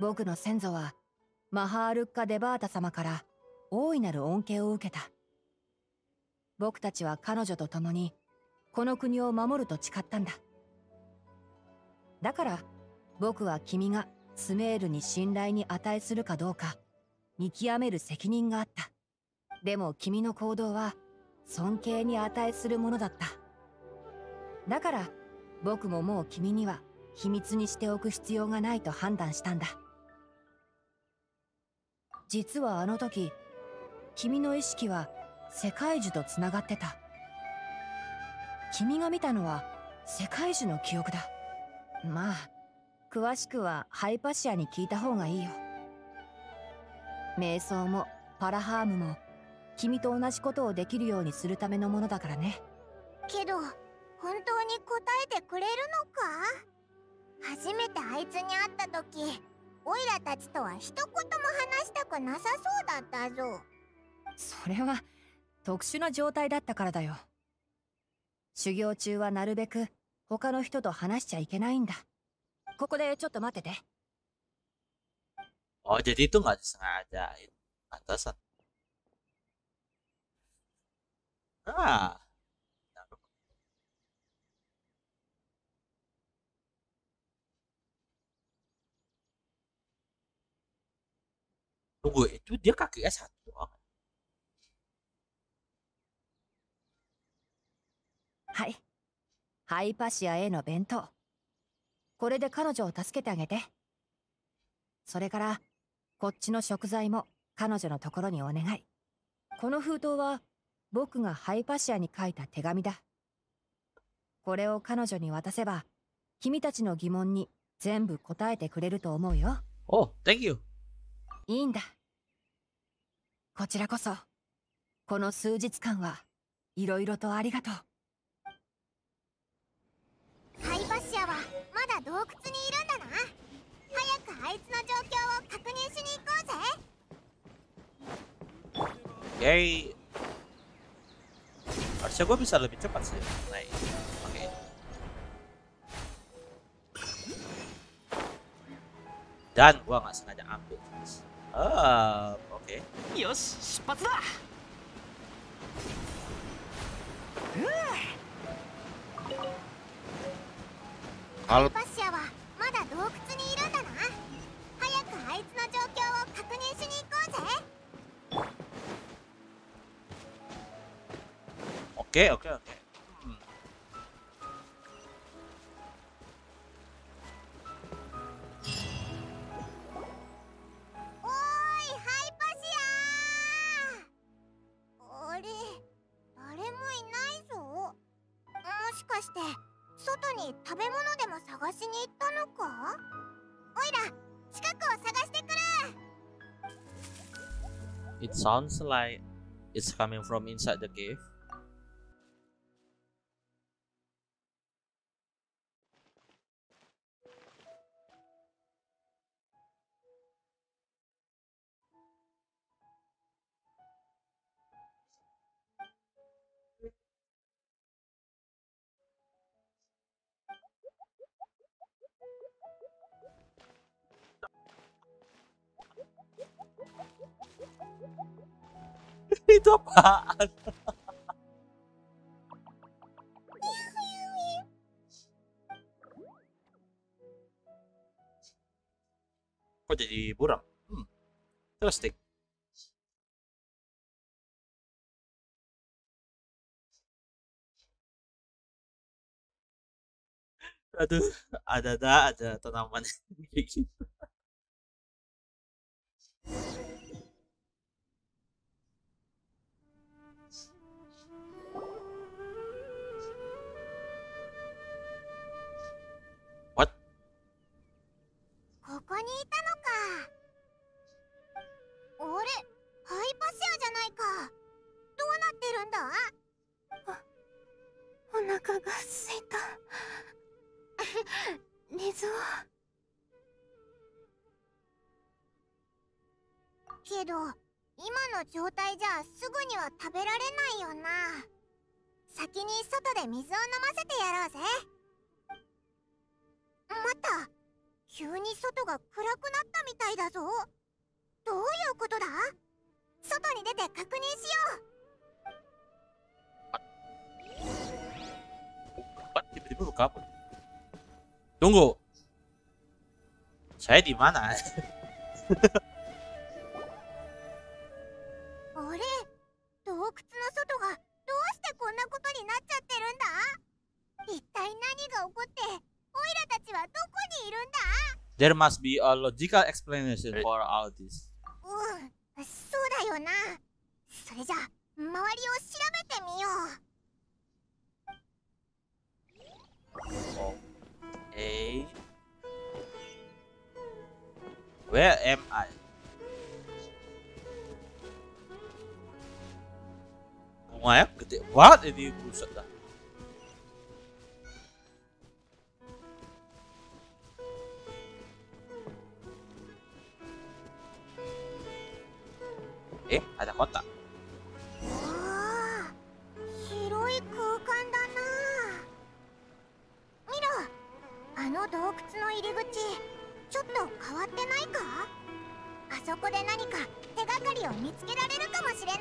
僕の先祖はマハールッカ・デバータ様から大いなる恩恵を受けた。僕たちは彼女と共にこの国を守ると誓ったんだ。だから僕は君がスメールに信頼に値するかどうか見極める責任があった。でも君の行動は尊敬に値するものだった。だから僕ももう君には秘密にしておく必要がないと判断したんだ。実はあの時君の意識は世界樹とつながってた。君が見たのは世界樹の記憶だ。まあ詳しくはハイパシアに聞いた方がいいよ。瞑想もパラハームも君と同じことをできるようにするためのものだからね。けど本当に答えてくれるのか？初めてあいつに会った時オイラたちとは一言も話したくなさそうだったぞ。それは特殊な状態だったからだよ。修行中はなるべく他の人と話しちゃいけないんだ。ここでちょっと待ってて。Oh, jadi itu nggak sengaja itu atasan. Ah.Tunggu, itu dia kakinya satu. Hai, Hai Pasiaへの弁当。これで彼女を助けてあげて。それからこっちの食材も彼女のところにお願い。この封筒は僕がハイパシアに書いた手紙だ。これを彼女に渡せば君たちの疑問に全部答えてくれると思うよ。Oh, thank you。いいんだ。こちらこそ、この数日間はいろいろとありがとう。ハイパシアはまだ洞窟にいるんだな。早くあいつの状況を確認しに行こうぜ。Yay. Harusnya gue bisa lebih cepat sih. Naik. Oke.Dan gua nggak sengaja ambil. Ah, oke. Yosh, cepat dah. Kalau Pasia wa mada doukutsu ni iru nda na. Hayaku aitsu no joukyou wo kakunin shi ni ikou ze. Oke, oke, oke.Sounds like it's coming from inside the cave. Itu apaan? Kok jadi buram? Hmm. Terus tik.Aduh, ada ada ada tanaman kayak gitu.ここにいたのか。あれ、ハイパシアじゃないか。どうなってるんだ。お、お腹が空いた。水を。けど今の状態じゃすぐには食べられないよな。先に外で水を飲ませてやろうぜ。待った、急に外が暗くなったみたいだぞ。どういうことだ？外に出て確認しよう。Tiba-tiba buka apa? Tunggu, saya di mana? Ore, dokutsu no soto ga doushite konna koto ni natchatte run da? Ittai nani ga okotte, oira tachi wa doko ni irun da? There must be a logical explanation for all this. Um, so da yo na. Sore ja, mawari o shirabete miyou.Okay. Where am I? Lumayan gede banget ini, buset dah. Eh, ada kotak.洞窟の入り口、ちょっと変わってないか？あそこで何か手がかりを見つけられるかもしれな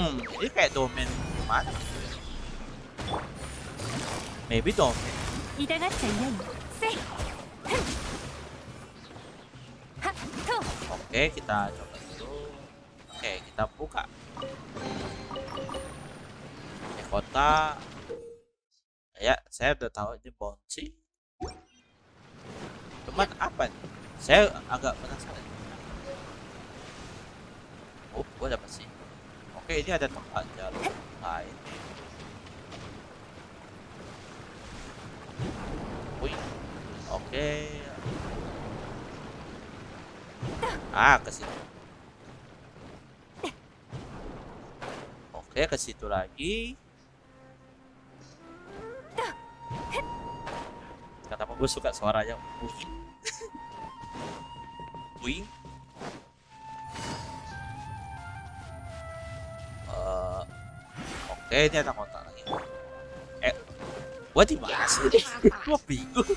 いぞ。うん、ini kayak domain mana? Maybe domain。痛がっちゃいない。せい。はっと。Okay, kita coba dulu. Okay, kita buka. Ini kota.Ya, saya udah tahu ini bouncy. Cuman apa nih? Saya agak penasaran. Oh, gua dapat sih. Oke, ini ada tempat jalur lain. Wih, oke. Ah, ke situ. Oke, ke situ lagi.Kenapa gue suka suaranya Wing Wing uh, Oke okay, ini ada kotak lagi. Eh Gue dimana sih? Gue bingung.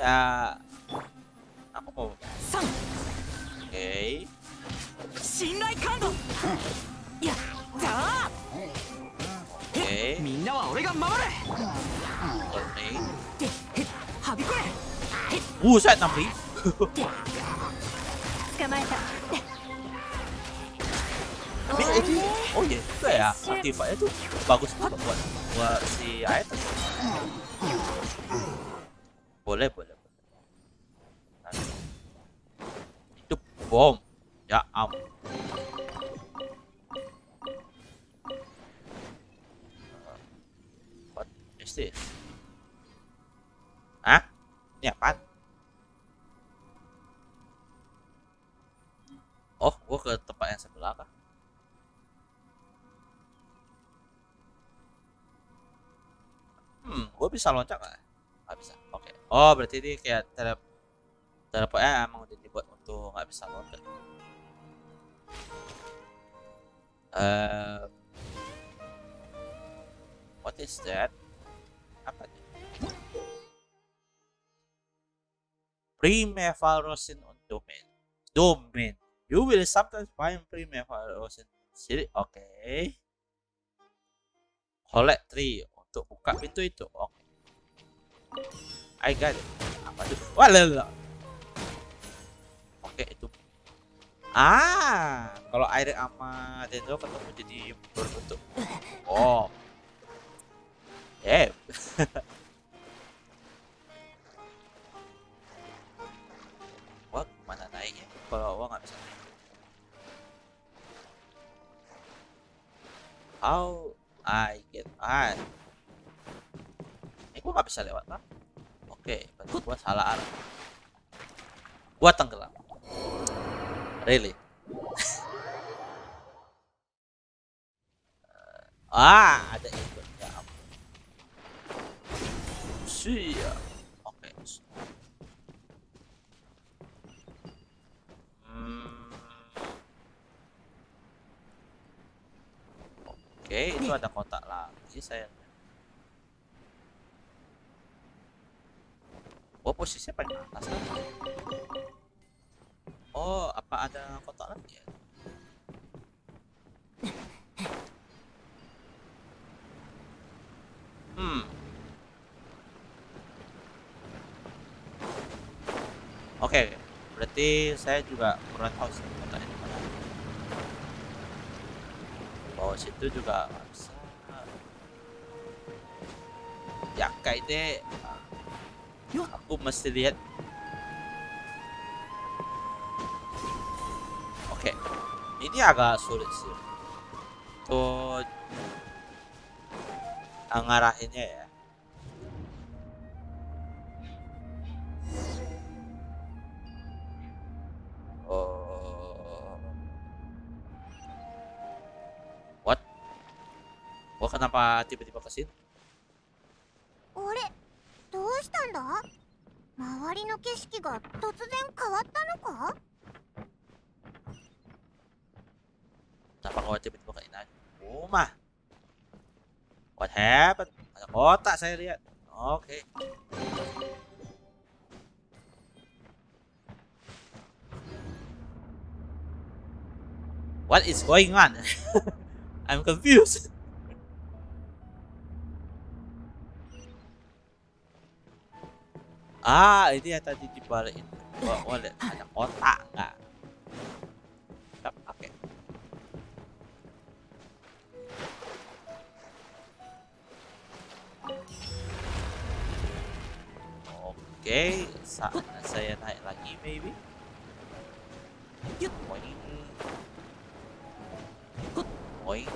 Ya Apa mau Oke okay. Yaみんなは俺が守れ。はびこれ。おお、さあ、なんで。捕まえた。おい、itu ya aktifnya tuh bagus banget buat buat si Aether. Boleh, boleh. Itu bom. Ya ampun.Hah? Ini apaan? Oh, gua ke tempat yang sebelah kah? Hmm, gua bisa loncat nggak? Nggak bisa. Oke. Okay. Oh, berarti ini kayak terap terapnya emang dibuat untuk nggak bisa loncat. Uh, what is that?Apa nih? Primevalosin on domain. Domain. You will sometimes find primevalosin. Oke. Okay. Collect tree untuk buka pintu itu. Oke. Okay. I got it. Apa tuh? Walala. Oke okay, itu. Ah, kalau air sama dendro ketemu jadi berbentuk. Oh.えわ、mana naiknya? Kalau awak nggak bisa naik. How I get on? Eh, gua nggak bisa lewat lah. Oke, berarti gua salah arah. Gua tenggelam. Really? ah, ada itu.Siap Oke, itu ada kotak lagi sayangnya. Oh, posisinya paling atas kan? Oh, apa ada kotak lagi ya? Hmm. Oke, berarti saya juga kurang tahu sih kotaknya di mana. Bawah situ juga bisa. Ya kayak deh. Aku mesti lihat. Oke, ini agak sulit sih. Tuh ngarahinnya ya. Oh, what? Wah, kenapa tiba-tiba ke sini? 周りの景色が突然変わったのか? Kenapa kau tiba-tiba kayak naik rumah? What happened? Ada kotak saya lihat. Oke. Okay. What is going on? I'm confused. Ah, ini yang tadi dibalikin. Wah, wah, lihat ada kotak nggak? Oke. Oke, saatnya saya naik lagi, maybe. Boing, boing,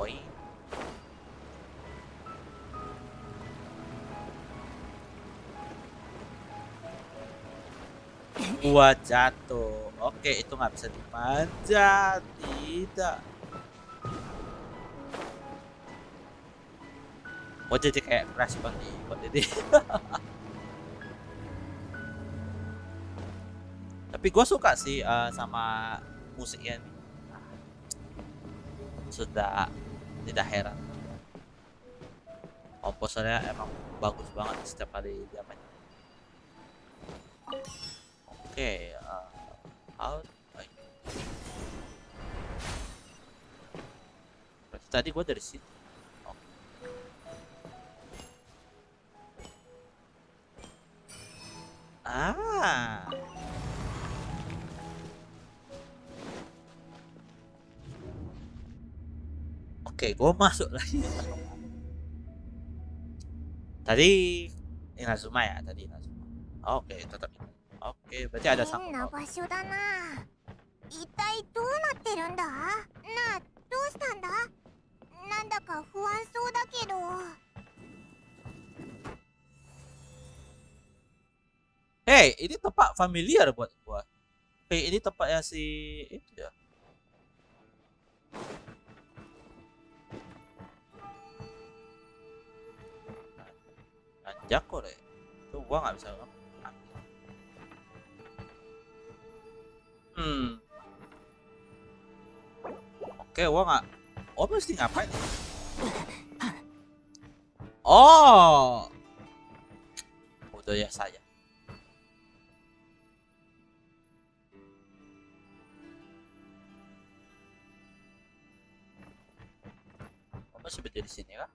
boing. Gua jatuh. Oke, itu nggak bisa dimanja. Tidak. Oh, jadi kayak crash banget ini. Tapi gue suka sih uh, sama musiknya nih. Sudah tidak heran. Komposernya emang bagus banget setiap kali dia main. Oke, okay, uh, out. Berarti tadi gua dari situ. Oh. Ah. Oke, okay, gua masuk lagi. Tadi Inazuma ya, tadi Inazuma. Oke, okay, tetap. Oke, berarti ada sangkut paut. Hei, ini tempat familiar buat gua. Hei, ini tempatnya si itu ya. Anjak kok deh. Tuh gua nggak bisa. Hmm. Oke, gua nggak. Oh, mesti ngapain? Oh, udah ya saya. Apa seperti di sini kah?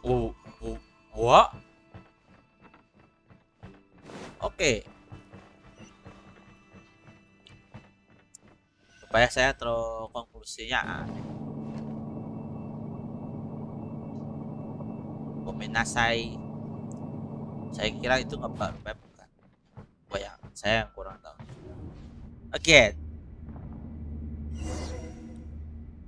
Oh, oh, what? Oke. Okay. Supaya saya tahu konklusinya. Komenasai. Saya kira itu ngebug map kan. Bayang, saya yang kurang tahu. Again.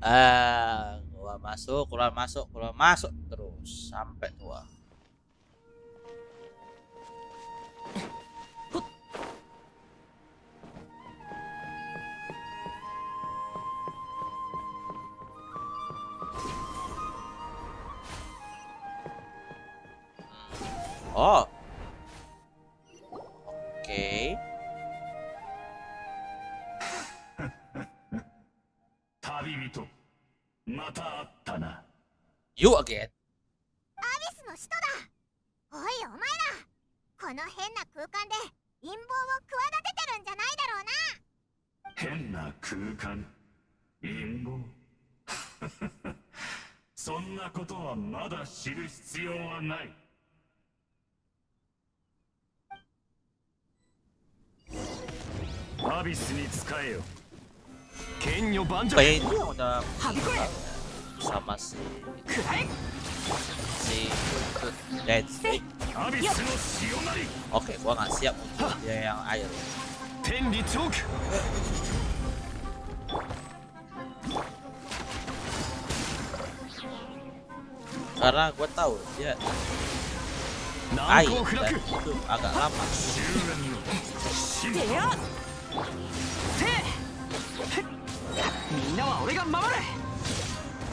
Ah, keluar masuk, keluar masuk, keluar masuk terus sampai tua. Oh. Okay. You again. アビスの使徒だ。おいお前ら、この変な空間で陰謀を企ててるんじゃないだろうな。変な空間、陰謀。そんなことはまだ知る必要はない。アビスに使えよ。剣女万丈。sama sih si let's see. Oke, gua nggak siap untuk dia yang air. Karena gua tahu dia air dan itu agak lama.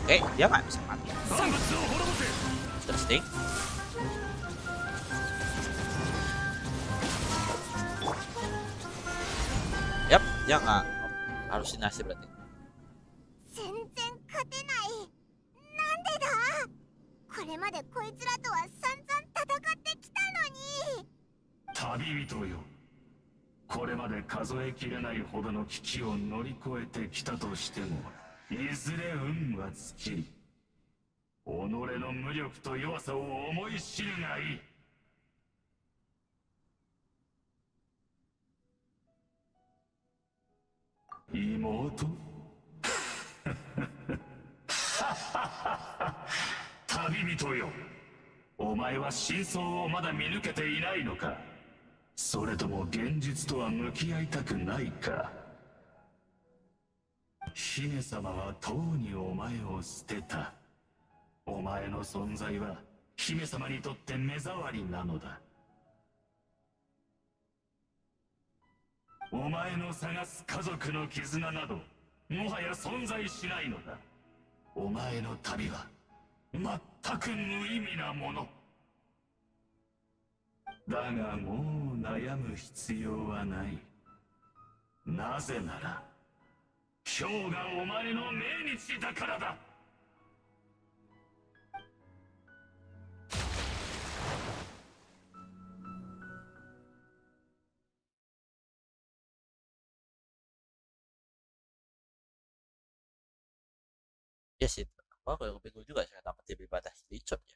Oke, dia nggak bisa mati. Interesting. Yap, dia nggak halusinasi berarti. Oke, dia 姫様はとうにお前を捨てた。お前の存在は姫様にとって目障りなのだ。お前の探す家族の絆などもはや存在しないのだ。お前の旅は全く無意味なものだが、もう悩む必要はない。なぜなら 今日がお前の命日だからだ。Ya sih, apa kalau bingung juga saya dapat lebih batas licot ya.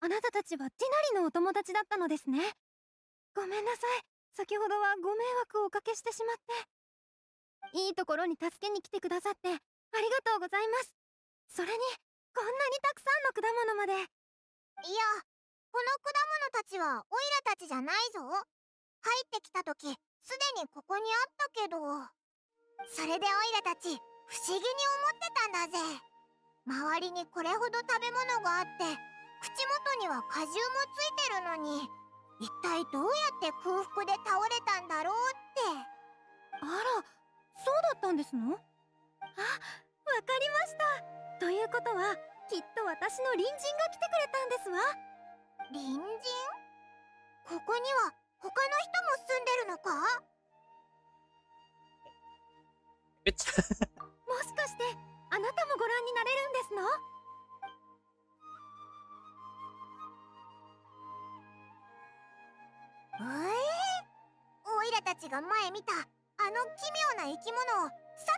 あなたたちはティナリのお友達だったのですね。ごめんなさい。先ほどはご迷惑をおかけしてしまって。いいところに助けに来てくださってありがとうございます。それにこんなにたくさんの果物まで。いや、この果物たちはオイラたちじゃないぞ。入ってきた時すでにここにあったけど、それでオイラたち不思議に思ってたんだぜ。周りにこれほど食べ物があって口元には果汁もついてるのに、一体どうやって空腹で倒れたんだろうって。あら、そうだったんですの？あ、わかりました。ということはきっと私の隣人が来てくれたんですわ。隣人？ここには他の人も住んでるのか？えっもしかしてあなたもご覧になれるんですの？えー、オイラたちが前見たあの奇妙な生き物をさ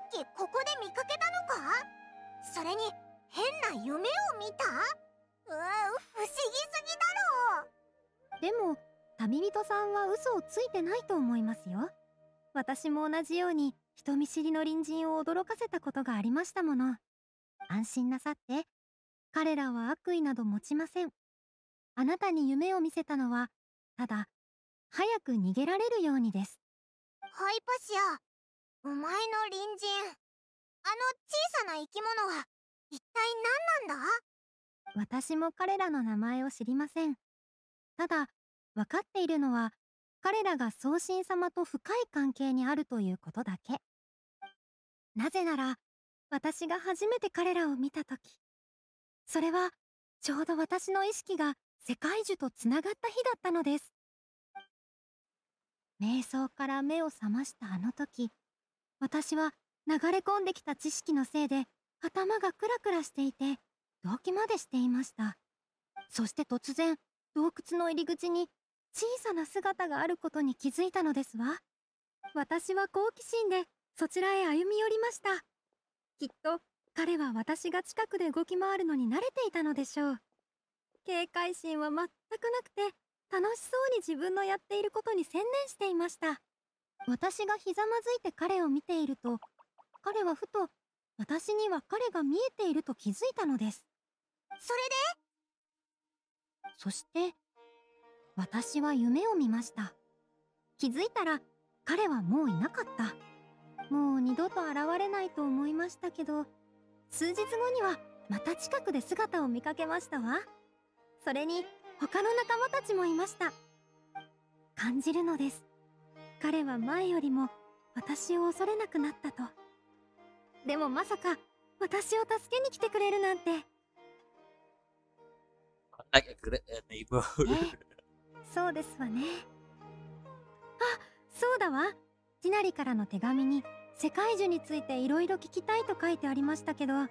っきここで見かけたのか？それに変な夢を見た？うわ、不思議すぎだろう。でも旅人さんは嘘をついてないと思いますよ。私も同じように人見知りの隣人を驚かせたことがありましたもの。安心なさって。彼らは悪意など持ちません。あなたに夢を見せたのはただ早く逃げられるようにです。ハイパシア、お前の隣人、あの小さな生き物は一体何なんだ？私も彼らの名前を知りません。ただ分かっているのは彼らが宗神様と深い関係にあるということだけ。なぜなら私が初めて彼らを見た時、それはちょうど私の意識が世界樹とつながった日だったのです。瞑想から目を覚ましたあの時、私は流れ込んできた知識のせいで頭がクラクラしていて動悸までしていました。そして突然洞窟の入り口に小さな姿があることに気づいたのですわ。私は好奇心でそちらへ歩み寄りました。きっと彼は私が近くで動き回るのに慣れていたのでしょう。警戒心は全くなくて、楽しそうに自分のやっていることに専念していました。私がひざまずいて彼を見ていると、彼はふと私には彼が見えていると気づいたのです。それで？そして私は夢を見ました。気づいたら彼はもういなかった。もう二度と現れないと思いましたけど、数日後にはまた近くで姿を見かけましたわ。それに他の仲間たちもいました。感じるのです。彼は前よりも私を恐れなくなったと。でもまさか私を助けに来てくれるなんて。ええ、そうですわね。あ、そうだわ。ティナリからの手紙に世界樹についていろいろ聞きたいと書いてありましたけど、果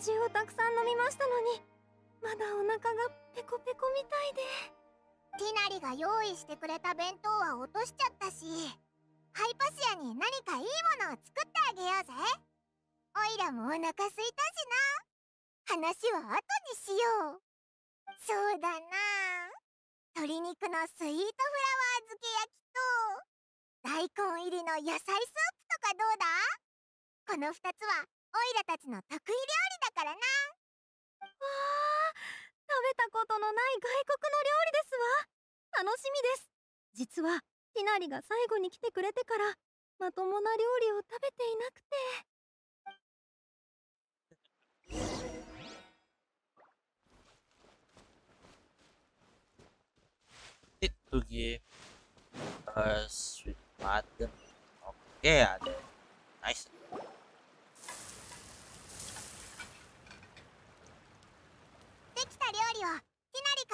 汁をたくさん飲みましたのに、まだお腹がペコペコみたいで。ティナリが用意してくれた弁当は落としちゃったし、ハイパシアに何かいいものを作ってあげようぜ。オイラもお腹すいたしな。話は後にしよう。そうだな、鶏肉のスイートフラワー漬け焼きと大根入りの野菜スープとかどうだ？このふたつはオイラたちの得意料理だからな。わあ、食べたことのない外国の料理ですわ。楽しみです。実はティナリが最後に来てくれてからまともな料理を食べていなくて。Itu game uh, sweet madam. Oke, ada nice.料理をティ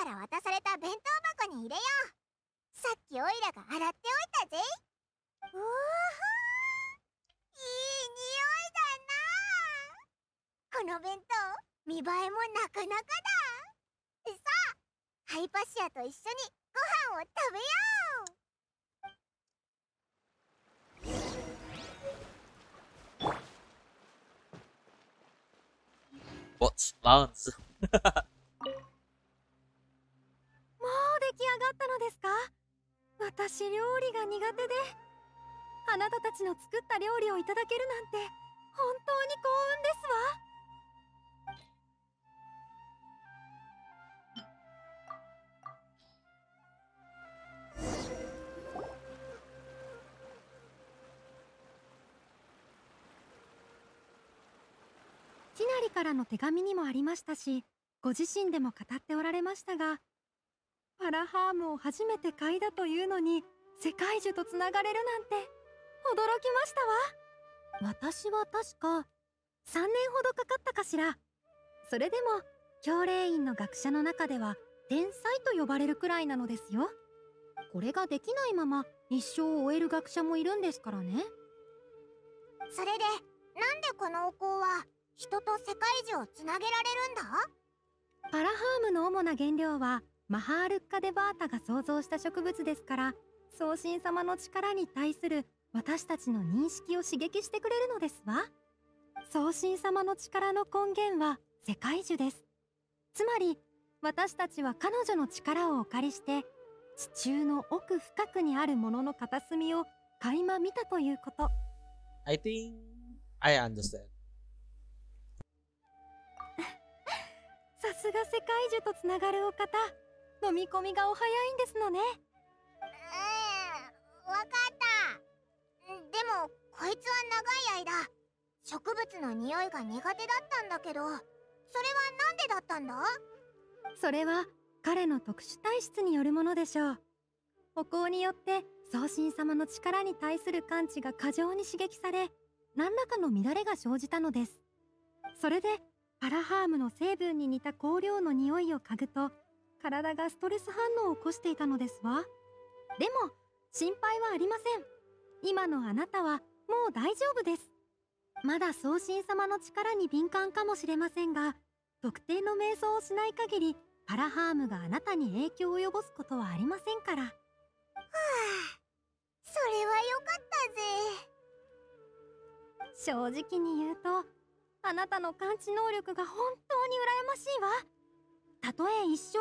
ナリから渡された弁当箱に入れよう。さっきオイラが洗っておいたぜ。おーはー、いい匂いだな。この弁当見栄えもなかなかだ。さあ、ハイパシアと一緒にご飯を食べよう。What's Lance? もう出来上がったのですか？私、料理が苦手で、あなたたちの作った料理をいただけるなんて本当に幸運ですわ。ティナリからの手紙にもありましたし、ご自身でも語っておられましたが、パラハームを初めて嗅いだというのに世界中とつながれるなんて驚きましたわ。私は確かさんねんほどかかったかしら。それでも教令院の学者の中では天才と呼ばれるくらいなのですよ。これができないまま一生を終える学者もいるんですからね。それでなんでこのお香は人と世界中をつなげられるんだ？パラハームの主な原料はマハールッカ・デバータが創造した植物ですから、宗神様の力に対する私たちの認識を刺激してくれるのですわ。宗神様の力の根源は世界樹です。つまり私たちは彼女の力をお借りして地中の奥深くにあるものの片隅を垣間見たということ。 I think I understand. さすが世界中とつながるお方、飲み込みがお早いんですのね。うん、わかった。でもこいつは長い間植物の匂いが苦手だったんだけど、それはなんでだったんだ？それは彼の特殊体質によるものでしょう。お香によって宗神様の力に対する感知が過剰に刺激され、何らかの乱れが生じたのです。それでパラハームの成分に似た香料の匂いを嗅ぐと、体がストレス反応を起こしていたのですわ。でも心配はありません。今のあなたはもう大丈夫です。まだ宗神様の力に敏感かもしれませんが、特定の瞑想をしない限りパラハームがあなたに影響を及ぼすことはありませんから。はあ、それは良かったぜ。正直に言うと、あなたの感知能力が本当に羨ましいわ。たとえ一生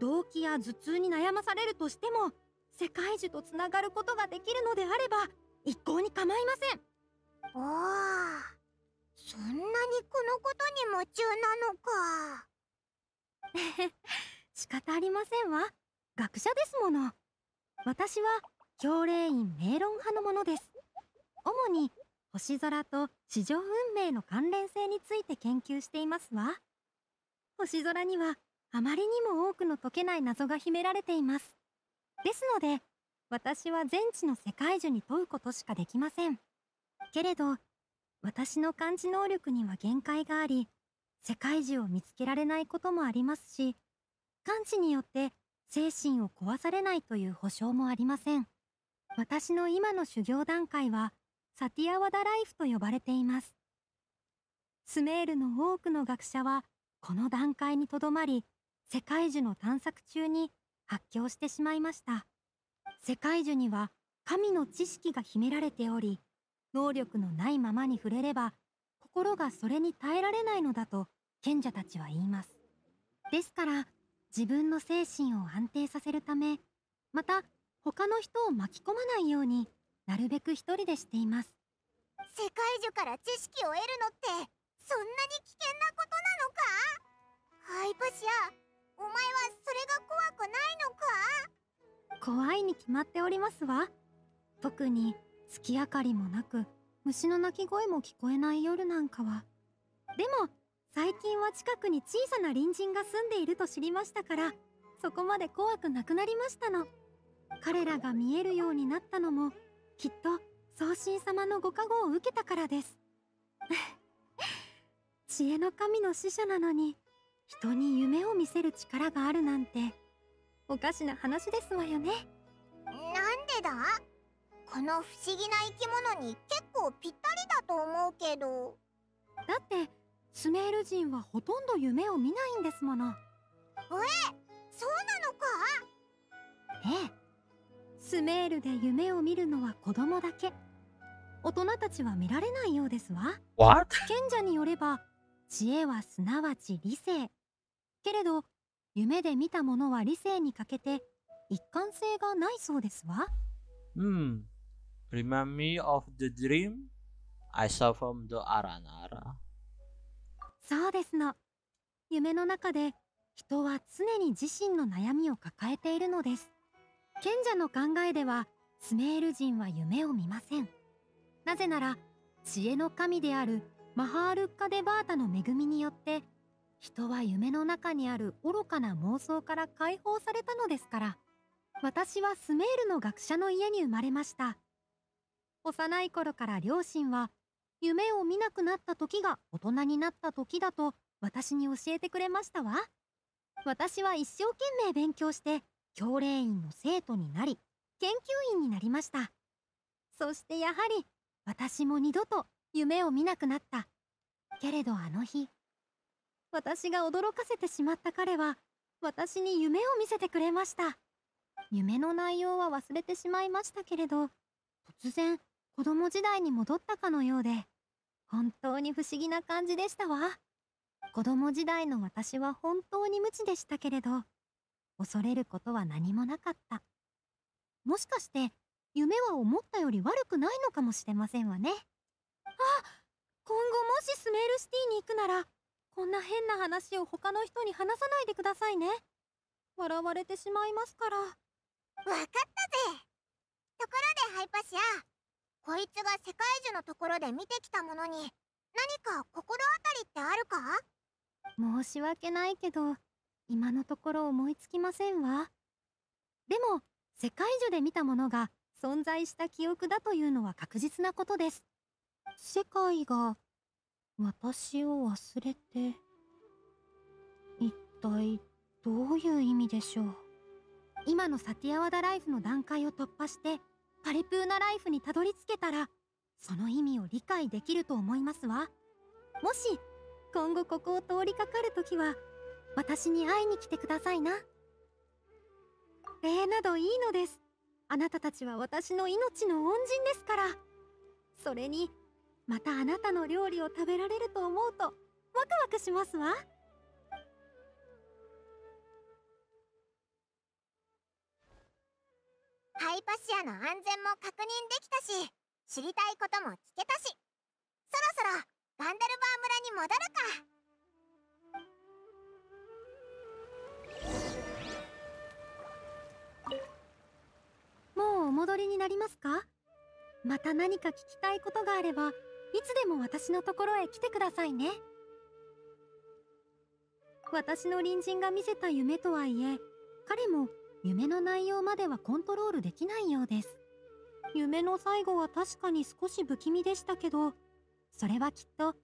動悸や頭痛に悩まされるとしても、世界中とつながることができるのであれば一向に構いません。おー、そんなにこのことに夢中なのか。仕方ありませんわ。学者ですもの。私は教令院名論派のものです。主に星空と市場運命の関連性について研究していますわ。星空にはあまりにも多くの解けない謎が秘められています。ですので私は全知の世界樹に問うことしかできませんけれど、私の感知能力には限界があり、世界樹を見つけられないこともありますし、感知によって精神を壊されないという保証もありません。私の今の修行段階はサティアワダライフと呼ばれています。スメールの多くの学者はこの段階にとどまり、世界樹の探索中に発狂してしまいました。世界樹には神の知識が秘められており、能力のないままに触れれば心がそれに耐えられないのだと賢者たちは言います。ですから自分の精神を安定させるため、また他の人を巻き込まないようになるべく一人でしています。世界樹から知識を得るのってそんなに危険なことなのか？ハイパシア、お前はそれが怖くないのか？怖いに決まっておりますわ。特に月明かりもなく、虫の鳴き声も聞こえない夜なんかは。でも最近は近くに小さな隣人が住んでいると知りましたから、そこまで怖くなくなりましたの。彼らが見えるようになったのもきっと宗神様のご加護を受けたからです。知恵の神の使者なのに人に夢を見せる力があるなんておかしな話ですわよね。なんでだ？この不思議な生き物に結構ぴったりだと思うけど。だってスメール人はほとんど夢を見ないんですもの。え、そうなのか？ええ。スメールで夢を見るのは子供だけ。大人たちは見られないようですわ。賢者によれば知恵はすなわち理性。けれど夢で見たものは理性に欠けて一貫性がないそうですわ。Hmm. Remind me of the dream I saw from the Aranara. そうですの。夢の中で人は常に自身の悩みを抱えているのです。賢者の考えではスメール人は夢を見ません。なぜなら知恵の神であるマハールッカ・デバータの恵みによって人は夢の中にある愚かな妄想から解放されたのですから。私はスメールの学者の家に生まれました。幼い頃から両親は夢を見なくなった時が大人になった時だと私に教えてくれましたわ。私は一生懸命勉強して教練員の生徒になり研究員になりました。そしてやはり私も二度と夢を見なくなった。けれどあの日、私が驚かせてしまった彼は私に夢を見せてくれました。夢の内容は忘れてしまいましたけれど、突然子供時代に戻ったかのようで本当に不思議な感じでしたわ。子供時代の私は本当に無知でしたけれど、恐れることは何もなかった。もしかして夢は思ったより悪くないのかもしれませんわね。あ、今後もしスメールシティに行くならこんな変な話を他の人に話さないでくださいね。笑われてしまいますから。わかったぜ。ところでハイパシア、こいつが世界樹のところで見てきたものに何か心当たりってあるか？申し訳ないけど今のところ思いつきませんわ。でも世界樹で見たものが存在した記憶だというのは確実なことです。世界が私を忘れて、一体どういう意味でしょう。今のサティアワダライフの段階を突破してパリプーナライフにたどり着けたら、その意味を理解できると思いますわ。もし今後ここを通りかかるときは私に会いに来てくださいな。礼などいいのです。あなたたちは私の命の恩人ですから。それにまたあなたの料理を食べられると思うとワクワクしますわ。ハイパシアの安全も確認できたし、知りたいことも聞けたし、そろそろガンダルバー村に戻るか。もうお戻りになりますか？また何か聞きたいことがあればいつでも私のところへ来てくださいね。私の隣人が見せた夢とはいえ、彼も夢の内容まではコントロールできないようです。夢の最後は確かに少し不気味でしたけど、それはきっと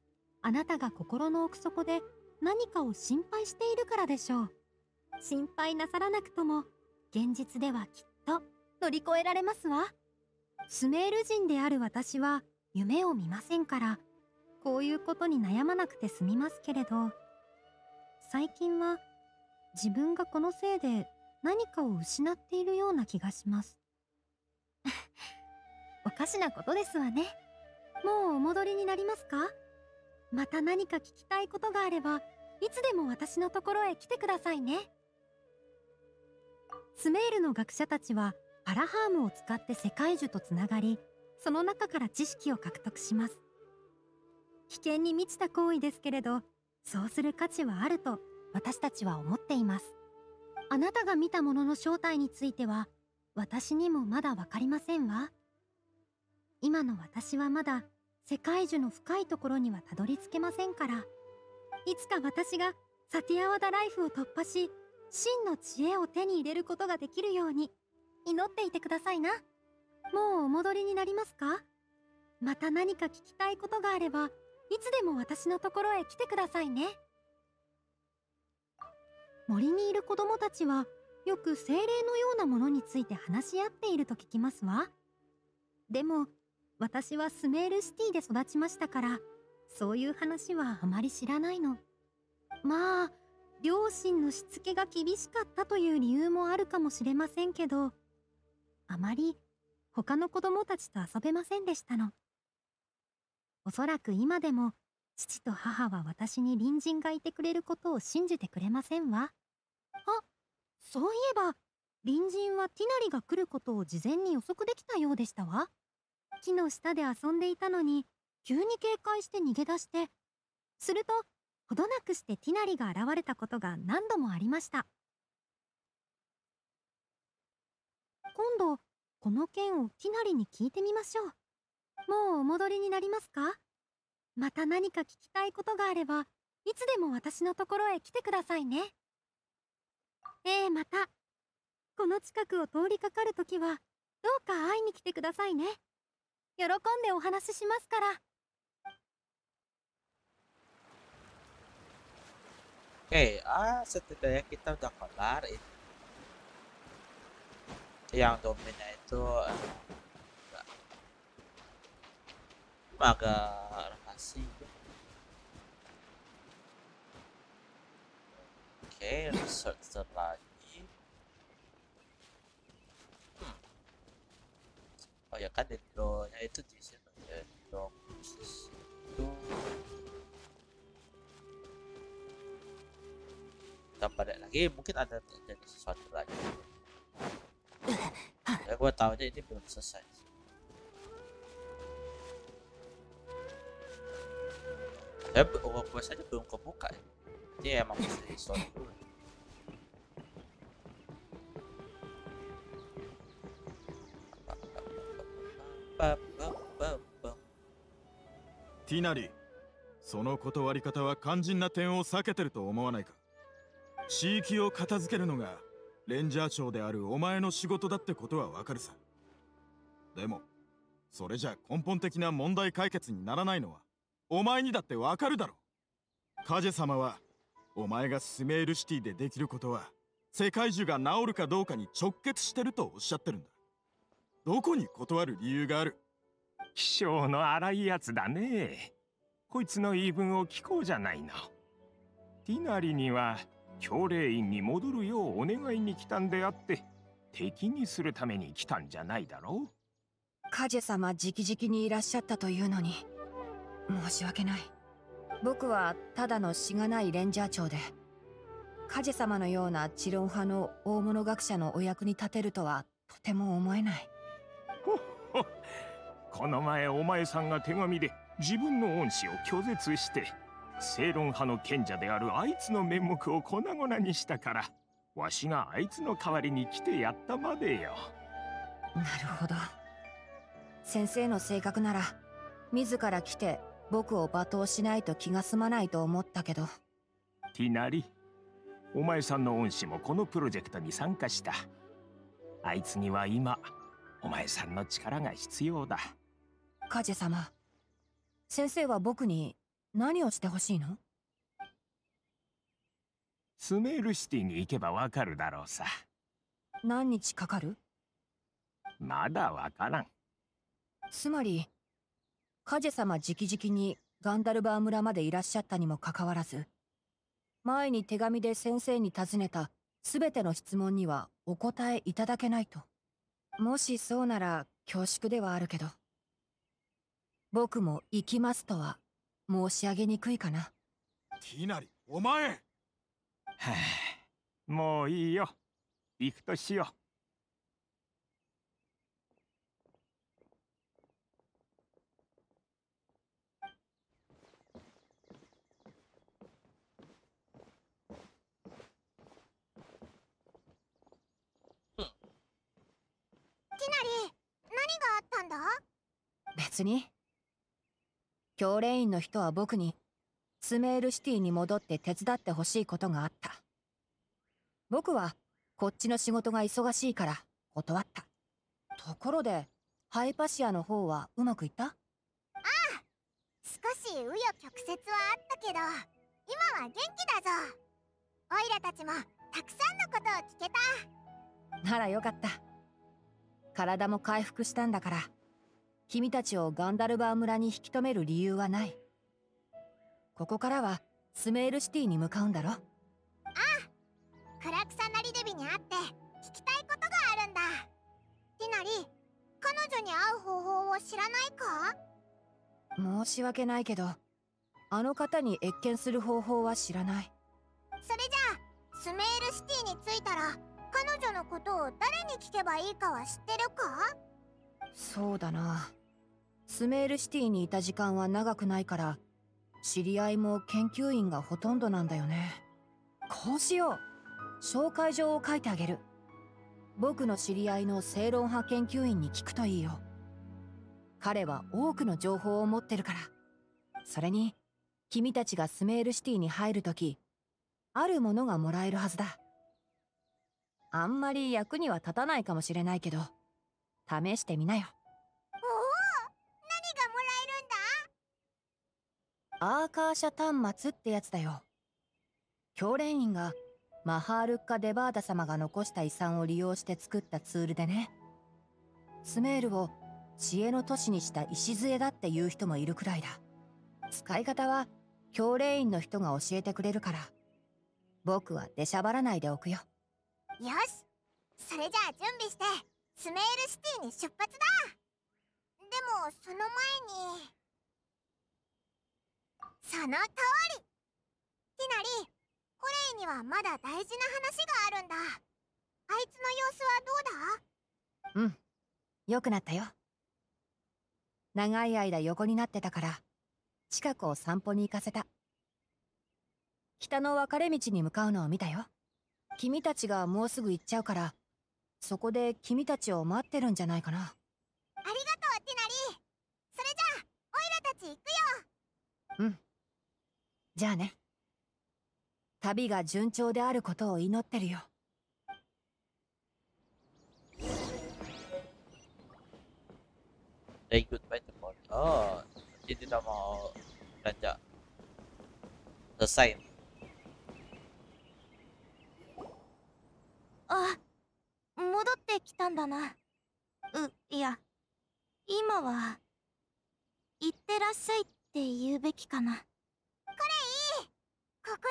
あなたが心の奥底で何かを心配しているからでしょう。心配なさらなくとも現実ではきっと乗り越えられますわ。スメール人である私は夢を見ませんから、こういうことに悩まなくて済みますけれど、最近は自分がこのせいで何かを失っているような気がしますおかしなことですわね。もうお戻りになりますか？また何か聞きたいことがあればいつでも私のところへ来てくださいね。スメールの学者たちはパラハームを使って世界樹とつながり、その中から知識を獲得します。危険に満ちた行為ですけれど、そうする価値はあると私たちは思っています。あなたが見たものの正体については私にもまだ分かりませんわ。今の私はまだ世界樹の深いところにはたどり着けませんから、いつか私がサティアワダライフを突破し真の知恵を手に入れることができるように祈っていてくださいな。もうお戻りになりますか？また何か聞きたいことがあればいつでも私のところへ来てくださいね。森にいる子供たちはよく精霊のようなものについて話し合っていると聞きますわ。でも私はスメールシティで育ちましたから、そういう話はあまり知らないの。まあ両親のしつけが厳しかったという理由もあるかもしれませんけど、あまり他の子供たちと遊べませんでしたの。おそらく今でも父と母は私に隣人がいてくれることを信じてくれませんわ。あ、そういえば隣人はティナリが来ることを事前に予測できたようでしたわ。木の下で遊んでいたのに急に警戒して逃げ出して、するとほどなくしてティナリが現れたことが何度もありました。今度この件をティナリに聞いてみましょう。もうお戻りになりますか？また何か聞きたいことがあればいつでも私のところへ来てくださいね。ええ、またこの近くを通りかかるときはどうか会いに来てくださいね。喜んでお話ししますから。Okay, ah, setidaknya kita udah kelar itu. Yang dominnya itu uh, agak rahasia. Okay, research lagi. Hmm. Oh ya kan dendronya itu di sini dendro khusus itu.Balik lagi mungkin ada terjadi sesuatu lagi. Ya, gue tahunya ini belum selesai. Ya, uang gue saja belum kebuka. Ini emang mesti sesuatu dulu. Tinari, その断り方は肝心な点を避けてると思わないか。地域を片付けるのがレンジャー長であるお前の仕事だってことはわかるさ。でもそれじゃ根本的な問題解決にならないのはお前にだってわかるだろう。カジェ様はお前がスメールシティでできることは世界中が治るかどうかに直結してるとおっしゃってるんだ。どこに断る理由がある？気性の荒いやつだね。こいつの言い分を聞こうじゃないの。ティナリには教令院に戻るようお願いに来たんであって、敵にするために来たんじゃないだろう。カジェ様直々にいらっしゃったというのに申し訳ない。僕はただのしがないレンジャー長で、カジェ様のような知論派の大物学者のお役に立てるとはとても思えない。ほっほっ、この前お前さんが手紙で自分の恩師を拒絶して、正論派の賢者であるあいつの面目を粉々にしたから、わしがあいつの代わりに来てやったまでよ。なるほど。先生の性格なら自ら来て僕を罵倒しないと気が済まないと思ったけど。ティナリ、お前さんの恩師もこのプロジェクトに参加した。あいつには今お前さんの力が必要だ。カジェ様、先生は僕に何をしてほしいの？スメールシティに行けばわかるだろうさ。何日かかる？まだわからん。つまりカジェ様直々にガンダルバー村までいらっしゃったにもかかわらず、前に手紙で先生に尋ねた全ての質問にはお答えいただけないと。もしそうなら恐縮ではあるけど、僕も行きますとは申し上げにくいかな。ティナリ、お前、はあ、もういいよ。行くとしよう。ティナリ、何があったんだ？別に。教練員の人は僕にスメールシティに戻って手伝ってほしいことがあった。僕はこっちの仕事が忙しいから断った。ところでハイパシアの方はうまくいった？ああ、少し紆余曲折はあったけど、今は元気だぞ。オイラたちもたくさんのことを聞けた。ならよかった。体も回復したんだから。君たちをガンダルバー村に引き止める理由はない。ここからはスメールシティに向かうんだろ？ああ、クラクサナリデビに会って聞きたいことがあるんだ。ティナリ、彼女に会う方法を知らないか？申し訳ないけど、あの方に謁見する方法は知らない。それじゃあスメールシティに着いたら彼女のことを誰に聞けばいいかは知ってるか？そうだな、スメールシティにいた時間は長くないから知り合いも研究員がほとんどなんだよね。こうしよう、紹介状を書いてあげる。僕の知り合いの正論派研究員に聞くといいよ。彼は多くの情報を持ってるから。それに君たちがスメールシティに入るときあるものがもらえるはずだ。あんまり役には立たないかもしれないけど試してみなよ。おお、何がもらえるんだ？アーカーシャ端末ってやつだよ。教練員がマハールッカ・デバーダ様が残した遺産を利用して作ったツールでね。スメールを知恵の都市にした礎だっていう人もいるくらいだ。使い方は教練員の人が教えてくれるから僕は出しゃばらないでおくよ。よし、それじゃあ準備してスメールシティに出発だ。でもその前に、その通り、ティナリ、コレイにはまだ大事な話があるんだ。あいつの様子はどうだ？うん、良くなったよ。長い間横になってたから近くを散歩に行かせた。北の分かれ道に向かうのを見たよ。君たちがもうすぐ行っちゃうからそこで君たちを待ってるんじゃないかな。ありがとうティナリー、それじゃあオイラたち行くよ。うん、じゃあね。旅が順調であることを祈ってるよ。Say goodbye to Paul. Oh, hindi na mo belanja. Selesai. Ah, 戻ってきたんだな。う、いや、今は行ってらっしゃいって言うべきかな。コレイ、ここで待っ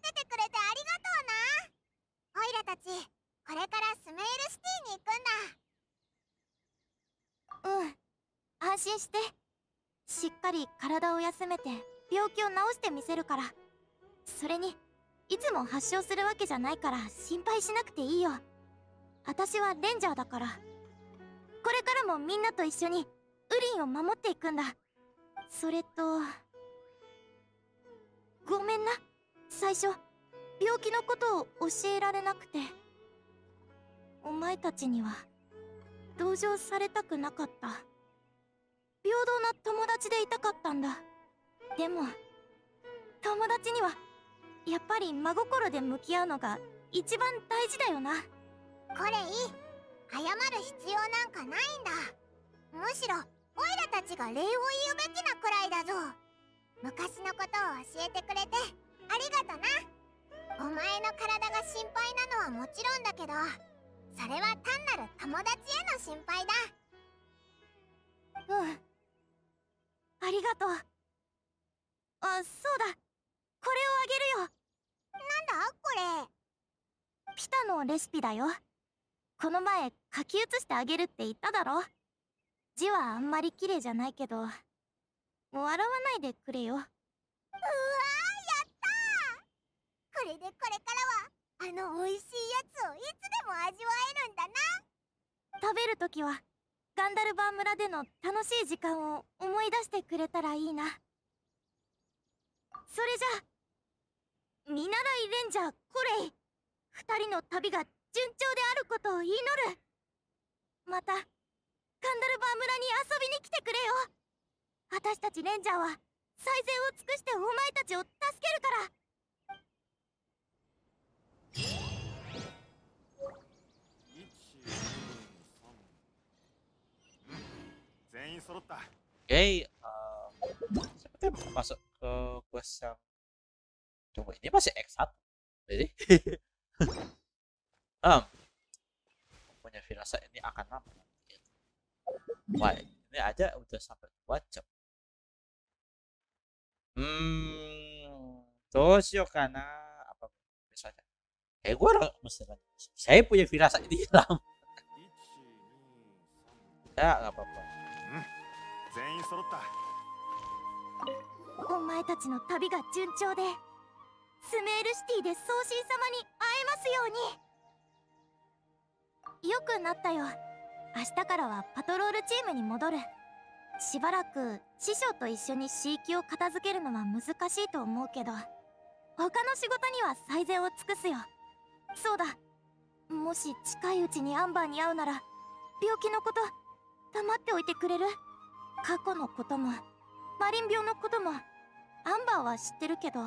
ててくれてありがとうな。オイラたち、これからスメールシティに行くんだ。うん。安心して、しっかり体を休めて病気を治してみせるから。それにいつも発症するわけじゃないから心配しなくていいよ。私はレンジャーだから。これからもみんなと一緒にウリンを守っていくんだ。それとごめんな、最初病気のことを教えられなくて。お前たちには同情されたくなかった。平等な友達でいたかったんだ。でも友達にはやっぱり真心で向き合うのが一番大事だよな。コレイ、謝る必要なんかないんだ。むしろオイラたちが礼を言うべきなくらいだぞ。昔のことを教えてくれてありがとな。お前の体が心配なのはもちろんだけど、それは単なる友達への心配だ。うん、ありがとう。あ、そうだ、これをあげるよ。なんだこれ？ピタのレシピだよ。この前書き写してあげるって言っただろ。字はあんまり綺麗じゃないけど笑わないでくれよ。うわー、やったー。これでこれからはあの美味しいやつをいつでも味わえるんだな。食べるときはガンダルバー村での楽しい時間を思い出してくれたらいいな。それじゃあ見習いレンジャーコレイ、ふたりの旅が順調であることを祈る。またガンダルバー村に遊びに来てくれよ。私たちレンジャーは最善を尽くしてお前たちを助けるから。全員揃った。Okay, um, sepertinya masuk ke quest yang coba ini masih X one, jadi, um, punya firasat ini akan lama. Wah, ini aja udah sampai dua jam. Hmm, terus yuk karena apa biasanya? Eh, gue mesti lanjut. Saya punya firasat ini lama. Ya, nggak apa-apa. 全員揃った。お前たちの旅が順調でスメールシティで宗神様に会えますように。よくなったよ。明日からはパトロールチームに戻る。しばらく師匠と一緒に飼育を片付けるのは難しいと思うけど、他の仕事には最善を尽くすよ。そうだ、もし近いうちにアンバーに会うなら病気のこと黙っておいてくれる？過去のこともマリン病のこともアンバーは知ってるけど、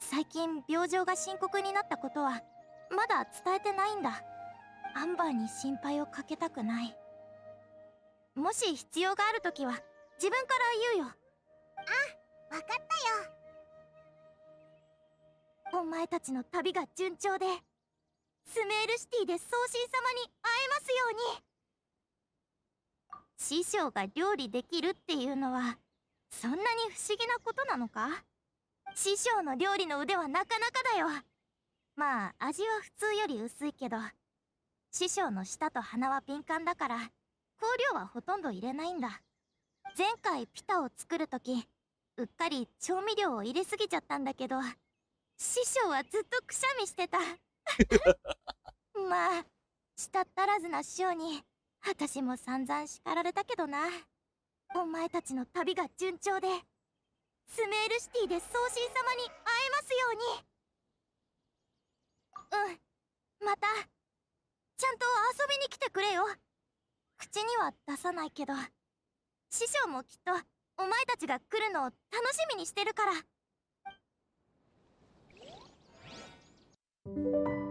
最近病状が深刻になったことはまだ伝えてないんだ。アンバーに心配をかけたくない。もし必要があるときは自分から言うよ。あ、わかったよ。お前たちの旅が順調でスメールシティで宗神様に会えますように。師匠が料理できるっていうのはそんなに不思議なことなのか？師匠の料理の腕はなかなかだよ。まあ味は普通より薄いけど、師匠の舌と鼻は敏感だから香料はほとんど入れないんだ。前回ピタを作るときうっかり調味料を入れすぎちゃったんだけど、師匠はずっとくしゃみしてた。まあ舌足らずな師匠に私も散々叱られたけどな。お前たちの旅が順調でスメールシティで宗神様に会えますように。うん、またちゃんと遊びに来てくれよ。口には出さないけど師匠もきっとお前たちが来るのを楽しみにしてるから。